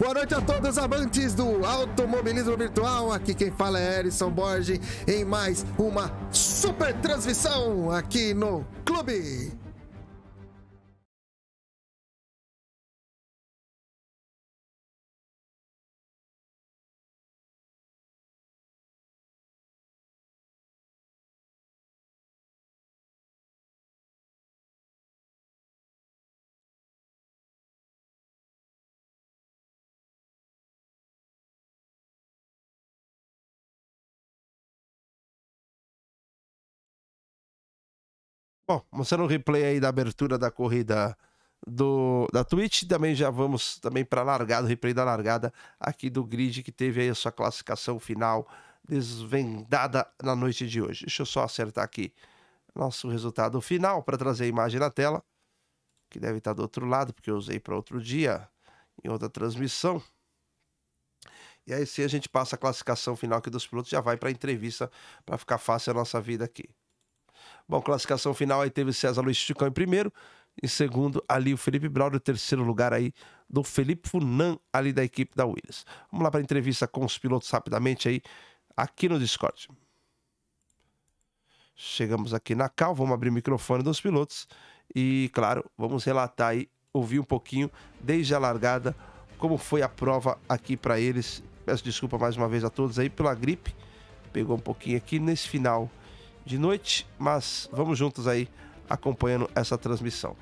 Boa noite a todos, amantes do automobilismo virtual. Aqui quem fala é Emerson Borges em mais uma super transmissão aqui no Clube. Bom, mostrando o replay aí da abertura da corrida do, da Twitch, também já vamos também para a largada, o replay da largada aqui do grid, que teve aí a sua classificação final desvendada na noite de hoje. Deixa eu só acertar aqui nosso resultado final para trazer a imagem na tela, que deve estar do outro lado, porque eu usei para outro dia, em outra transmissão. E aí se a gente passa a classificação final aqui dos pilotos, já vai para a entrevista para ficar fácil a nossa vida aqui. Bom, classificação final aí teve o César Luiz Tichugão em primeiro, em segundo ali o Felipe Bráulio, o terceiro lugar aí do Felipe Funan ali da equipe da Williams. Vamos lá para a entrevista com os pilotos rapidamente aí aqui no Discord. Chegamos aqui na cal, vamos abrir o microfone dos pilotos e, claro, vamos relatar aí, ouvir um pouquinho desde a largada como foi a prova aqui para eles. Peço desculpa mais uma vez a todos aí pela gripe, pegou um pouquinho aqui nesse final de noite, mas vamos juntos aí acompanhando essa transmissão.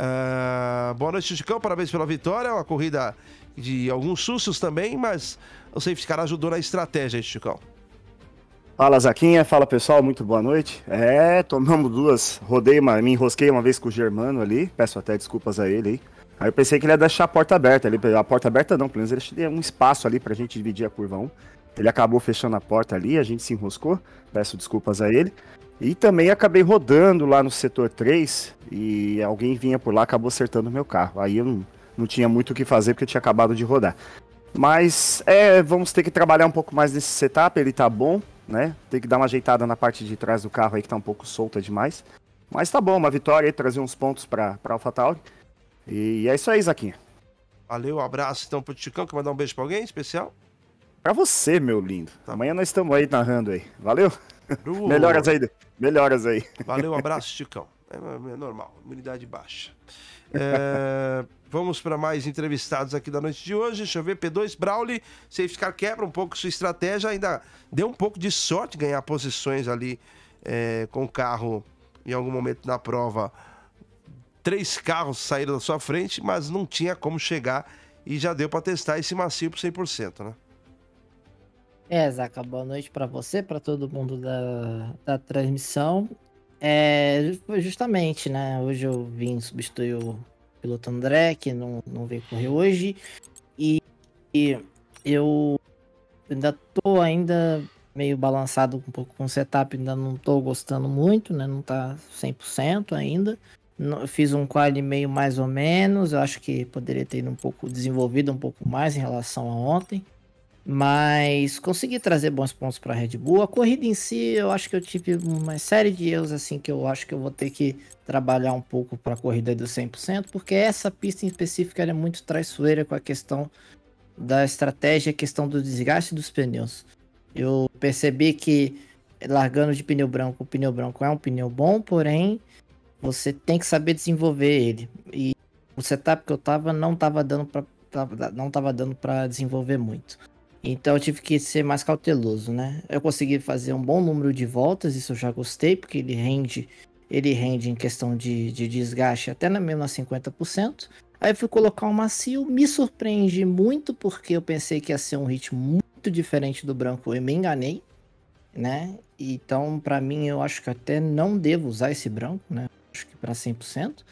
Uh, boa noite, Tichugão, parabéns pela vitória, uma corrida de alguns sustos também, mas o safety car ajudou na estratégia, Tichugão. Fala, Zaquinha, fala pessoal, muito boa noite. É, tomamos duas, rodei, uma, me enrosquei uma vez com o Germano ali, peço até desculpas a ele aí. Aí eu pensei que ele ia deixar a porta aberta ali, a porta aberta não, pelo menos ele tinha um espaço ali pra gente dividir a curva um. Ele acabou fechando a porta ali, a gente se enroscou, peço desculpas a ele. E também acabei rodando lá no setor três e alguém vinha por lá, acabou acertando o meu carro. Aí eu não, não tinha muito o que fazer porque eu tinha acabado de rodar. Mas é, vamos ter que trabalhar um pouco mais nesse setup, ele tá bom, né? Tem que dar uma ajeitada na parte de trás do carro aí que tá um pouco solta demais. Mas tá bom, uma vitória aí, trazer uns pontos pra, pra AlphaTauri. E é isso aí, Zaquinha. Valeu, um abraço então pro Tichugão, quer mandar um beijo pra alguém especial? Pra você, meu lindo. Tá. Amanhã nós estamos aí narrando aí. Valeu? Uh, melhoras aí. Melhoras aí. Valeu, um abraço, Tichugão. É, é normal, imunidade baixa. É, vamos para mais entrevistados aqui da noite de hoje. Deixa eu ver, P dois, Bráulio, safety car quebra um pouco sua estratégia, ainda deu um pouco de sorte ganhar posições ali é, com o carro em algum momento na prova. Três carros saíram da sua frente, mas não tinha como chegar e já deu para testar esse macio por cem por cento, né? É, Zaca, boa noite para você, para todo mundo da, da transmissão. É, justamente, né, hoje eu vim substituir o piloto André, que não, não veio correr hoje, e, e eu ainda tô ainda meio balançado um pouco com o setup, ainda não tô gostando muito, né, não tá cem por cento ainda, não, fiz um quali meio mais ou menos, eu acho que poderia ter ido um pouco, desenvolvido um pouco mais em relação a ontem. Mas consegui trazer bons pontos para a Red Bull. A corrida em si, eu acho que eu tive uma série de erros assim que eu acho que eu vou ter que trabalhar um pouco para a corrida do cem por cento, porque essa pista em específico era muito traiçoeira com a questão da estratégia, a questão do desgaste dos pneus. Eu percebi que largando de pneu branco, o pneu branco é um pneu bom, porém você tem que saber desenvolver ele. E o setup que eu tava não tava dando para não tava dando para desenvolver muito. Então eu tive que ser mais cauteloso, né? Eu consegui fazer um bom número de voltas, isso eu já gostei, porque ele rende, ele rende em questão de, de desgaste até na mesma cinquenta por cento. Aí fui colocar um macio, me surpreendi muito, porque eu pensei que ia ser um ritmo muito diferente do branco, eu me enganei, né? Então para mim eu acho que até não devo usar esse branco, né? Acho que para cem por cento,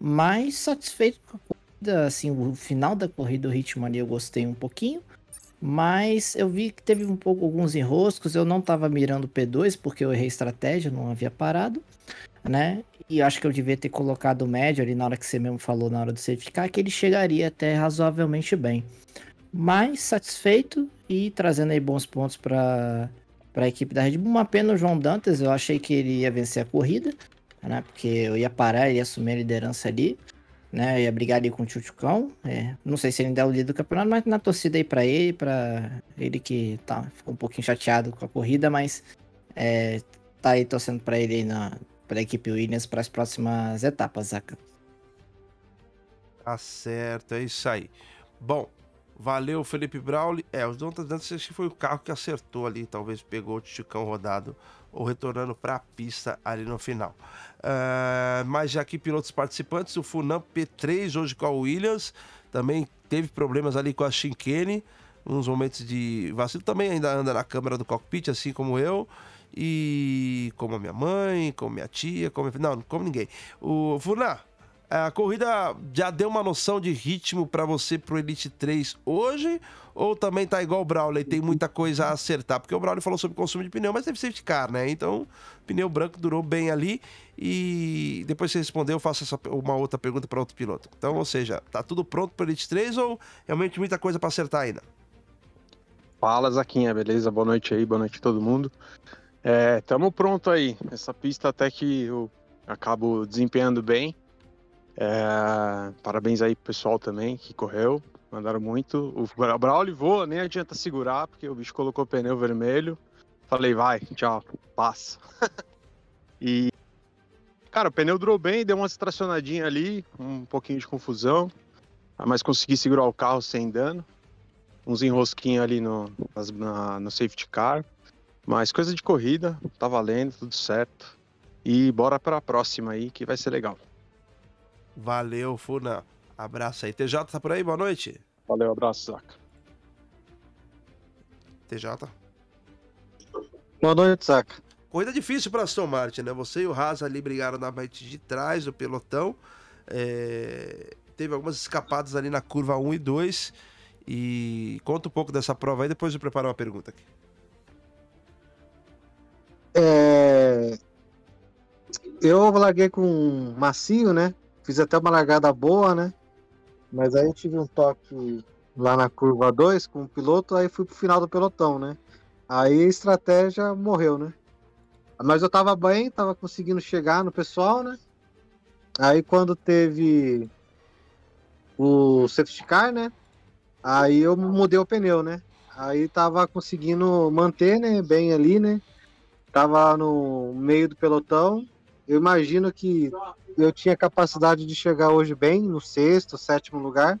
mas satisfeito com a corrida, assim, o final da corrida, o ritmo ali eu gostei um pouquinho. Mas eu vi que teve um pouco alguns enroscos, eu não estava mirando o P dois porque eu errei estratégia, não havia parado, né? E acho que eu devia ter colocado o médio ali na hora que você mesmo falou, na hora do safety car, que ele chegaria até razoavelmente bem. Mas satisfeito e trazendo aí bons pontos para a equipe da Red Bull. Uma pena o João Dantas, eu achei que ele ia vencer a corrida, né? Porque eu ia parar, ele ia assumir a liderança ali. Né, ia brigar ali com o Tichugão, é, não sei se ele ainda é o líder do campeonato, mas na torcida aí pra ele, pra ele que tá, ficou um pouquinho chateado com a corrida, mas é, tá aí torcendo pra ele aí, na, pra equipe Williams, pras próximas etapas, Zaca. Tá certo, é isso aí. Bom, valeu Felipe Bráulio, é, o João Dantas acho que foi o carro que acertou ali, talvez pegou o Tichugão rodado, ou retornando para a pista ali no final. Uh, mas já aqui pilotos participantes, o Funan P três hoje com a Williams, também teve problemas ali com a Chinquene, uns momentos de vacilo, também ainda anda na câmera do cockpit, assim como eu, e como a minha mãe, como minha tia, como minha... não, como ninguém. O Funan, a corrida já deu uma noção de ritmo para você pro Elite três hoje, ou também tá igual o Bráulio e tem muita coisa a acertar? Porque o Bráulio falou sobre consumo de pneu, mas teve safety car, né? Então, pneu branco durou bem ali e depois que você responder, eu faço essa, uma outra pergunta para outro piloto. Então, ou seja, tá tudo pronto pro Elite três ou realmente muita coisa para acertar ainda? Fala, Zaquinha, beleza? Boa noite aí, boa noite a todo mundo. É, tamo pronto aí. Essa pista até que eu acabo desempenhando bem. É, parabéns aí pro pessoal também que correu, mandaram muito. O Bráulio voa, nem adianta segurar, porque o bicho colocou o pneu vermelho. Falei, vai, tchau, passa. E, cara, o pneu durou bem, deu uma tracionadinha ali, um pouquinho de confusão, mas consegui segurar o carro sem dano. Uns enrosquinhos ali no, na, no safety car, mas coisa de corrida, tá valendo, tudo certo. E bora pra próxima aí, que vai ser legal. Valeu, Funa. Abraço aí. T J tá por aí? Boa noite. Valeu, abraço, Zaca. T J. Boa noite, Zaca. Corrida difícil pra Aston Martin, né? Você e o Haas ali brigaram na parte de trás do pelotão. É... Teve algumas escapadas ali na curva um e dois. E conta um pouco dessa prova aí, depois eu preparo uma pergunta aqui. É... Eu larguei com macio, né? Fiz até uma largada boa, né? Mas aí eu tive um toque lá na curva dois com o piloto, aí fui pro final do pelotão, né? Aí a estratégia morreu, né? Mas eu tava bem, tava conseguindo chegar no pessoal, né? Aí quando teve o safety car, né? Aí eu mudei o pneu, né? Aí tava conseguindo manter, né? Bem ali, né? Tava no meio do pelotão. Eu imagino que eu tinha capacidade de chegar hoje bem, no sexto, sétimo lugar.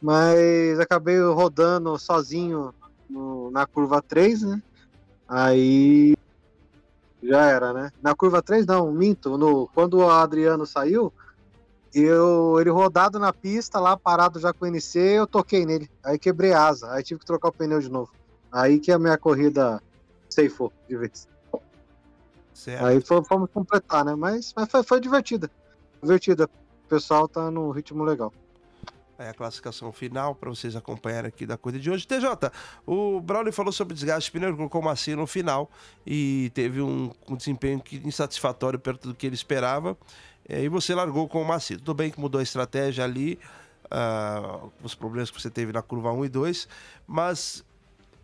Mas acabei rodando sozinho no, na curva três, né? Aí... já era, né? Na curva três, não, minto. No, quando o Adriano saiu, eu, ele rodado na pista, lá parado já com o N C, eu toquei nele. Aí quebrei a asa, aí tive que trocar o pneu de novo. Aí que a minha corrida ceifou de vez. Certo. Aí fomos completar, né? Mas, mas foi, foi divertida. Divertida. O pessoal tá num ritmo legal. É a classificação final para vocês acompanharem aqui da corrida de hoje. T J, o Bráulio falou sobre desgaste de pneu, colocou macio no final e teve um, um desempenho que, insatisfatório perto do que ele esperava. É, e você largou com o macio. Tudo bem que mudou a estratégia ali, uh, os problemas que você teve na curva um e dois, mas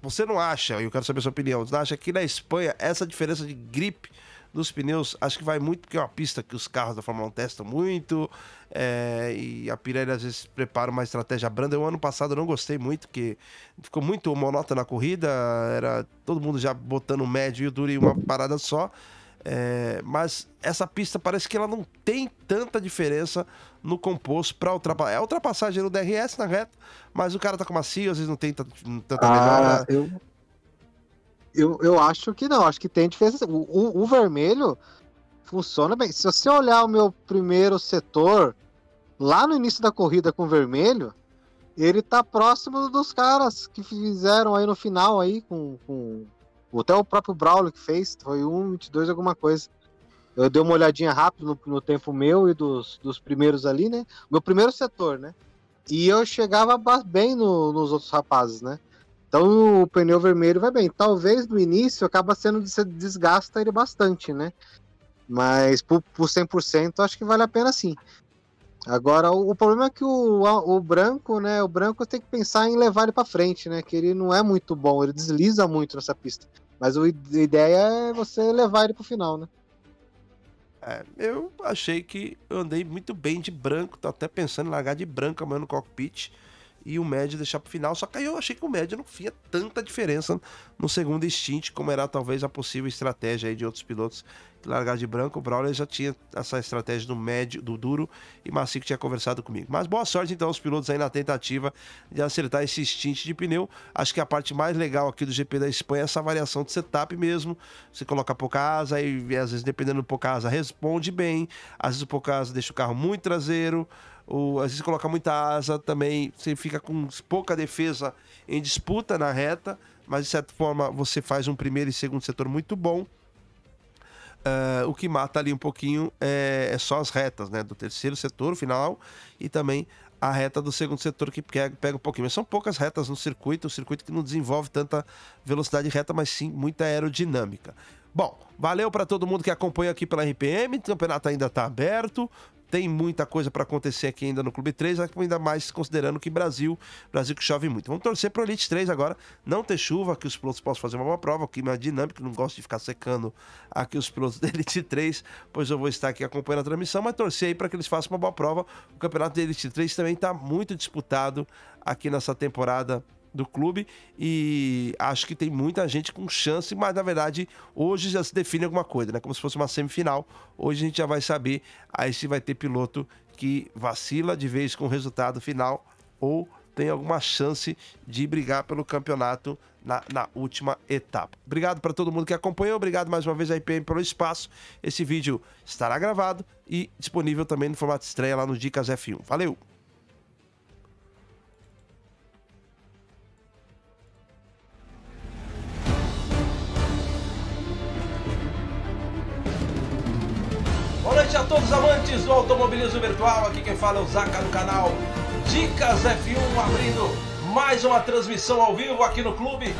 você não acha, e eu quero saber a sua opinião, você acha que na Espanha essa diferença de gripe dos pneus, acho que vai muito, porque é uma pista que os carros da Fórmula um testam muito, é, e a Pirelli às vezes prepara uma estratégia branda. Eu ano passado não gostei muito, porque ficou muito monótona a corrida, era todo mundo já botando o médio e o duro em uma parada só, é, mas essa pista parece que ela não tem tanta diferença no composto para ultrapassar. É ultrapassagem no D R S na reta, mas o cara tá com macio, às vezes não tem tanta melhora. Ah, eu... Eu, eu acho que não, acho que tem diferença. O, o, o vermelho funciona bem. Se você olhar o meu primeiro setor, lá no início da corrida com o vermelho, ele tá próximo dos caras que fizeram aí no final, aí com, com... até o próprio Bráulio que fez, foi um vinte e dois alguma coisa. Eu dei uma olhadinha rápido no, no tempo meu e dos, dos primeiros ali, né? Meu primeiro setor, né? E eu chegava bem no, nos outros rapazes, né? Então o pneu vermelho vai bem. Talvez no início acaba sendo, desgasta ele bastante, né? Mas por, por cem por cento acho que vale a pena sim. Agora o, o problema é que o, o branco, né? O branco tem que pensar em levar ele para frente, né? Que ele não é muito bom, ele desliza muito nessa pista. Mas o, a ideia é você levar ele para o final, né? É, eu achei que eu andei muito bem de branco, tô até pensando em largar de branco amanhã no cockpit. E o médio deixar pro final, só que aí eu achei que o médio não fia tanta diferença no segundo instint, como era talvez a possível estratégia aí de outros pilotos que largar de branco. O Bráulio já tinha essa estratégia do médio, do duro, e Macio que tinha conversado comigo. Mas boa sorte então aos pilotos aí na tentativa de acertar esse instint de pneu. Acho que a parte mais legal aqui do G P da Espanha é essa variação de setup mesmo. Você coloca pouca asa e às vezes, dependendo do pouca asa, responde bem. Às vezes o pouca asa deixa o carro muito traseiro. Ou, às vezes coloca muita asa também, você fica com pouca defesa em disputa na reta, mas de certa forma você faz um primeiro e segundo setor muito bom. Uh, o que mata ali um pouquinho é, é só as retas, né, do terceiro setor final e também a reta do segundo setor que pega, pega um pouquinho, mas são poucas retas no circuito, um circuito que não desenvolve tanta velocidade reta, mas sim muita aerodinâmica. Bom, valeu para todo mundo que acompanha aqui pela R P M, o campeonato ainda está aberto. Tem muita coisa para acontecer aqui ainda no Clube três, ainda mais considerando que Brasil, Brasil que chove muito. Vamos torcer para o Elite três agora, não ter chuva, que os pilotos possam fazer uma boa prova, o clima é dinâmico, não gosto de ficar secando aqui os pilotos da Elite três, pois eu vou estar aqui acompanhando a transmissão, mas torcer aí para que eles façam uma boa prova. O campeonato da Elite três também está muito disputado aqui nessa temporada do clube, e acho que tem muita gente com chance, mas na verdade hoje já se define alguma coisa, né? Como se fosse uma semifinal, hoje a gente já vai saber aí se vai ter piloto que vacila de vez com o resultado final ou tem alguma chance de brigar pelo campeonato na, na última etapa. Obrigado para todo mundo que acompanhou, obrigado mais uma vez a R P M pelo espaço. Esse vídeo estará gravado e disponível também no formato estreia lá no Dicas F um. Valeu! Boa noite a todos amantes do automobilismo virtual, aqui quem fala é o Zaca no canal Dicas F um, abrindo mais uma transmissão ao vivo aqui no clube.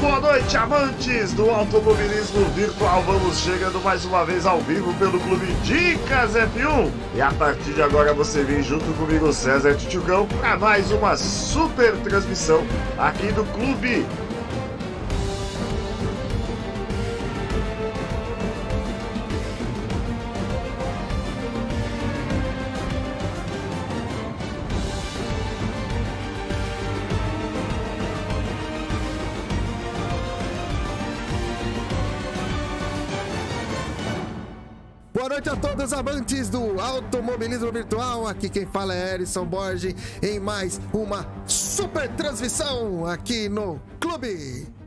Boa noite, amantes do automobilismo virtual. Vamos chegando mais uma vez ao vivo pelo Clube Dicas F um. E a partir de agora você vem junto comigo, César Tichugão, para mais uma super transmissão aqui do Clube. Boa noite a todos, amantes do automobilismo virtual. Aqui quem fala é Emerson Borges em mais uma super transmissão aqui no Clube.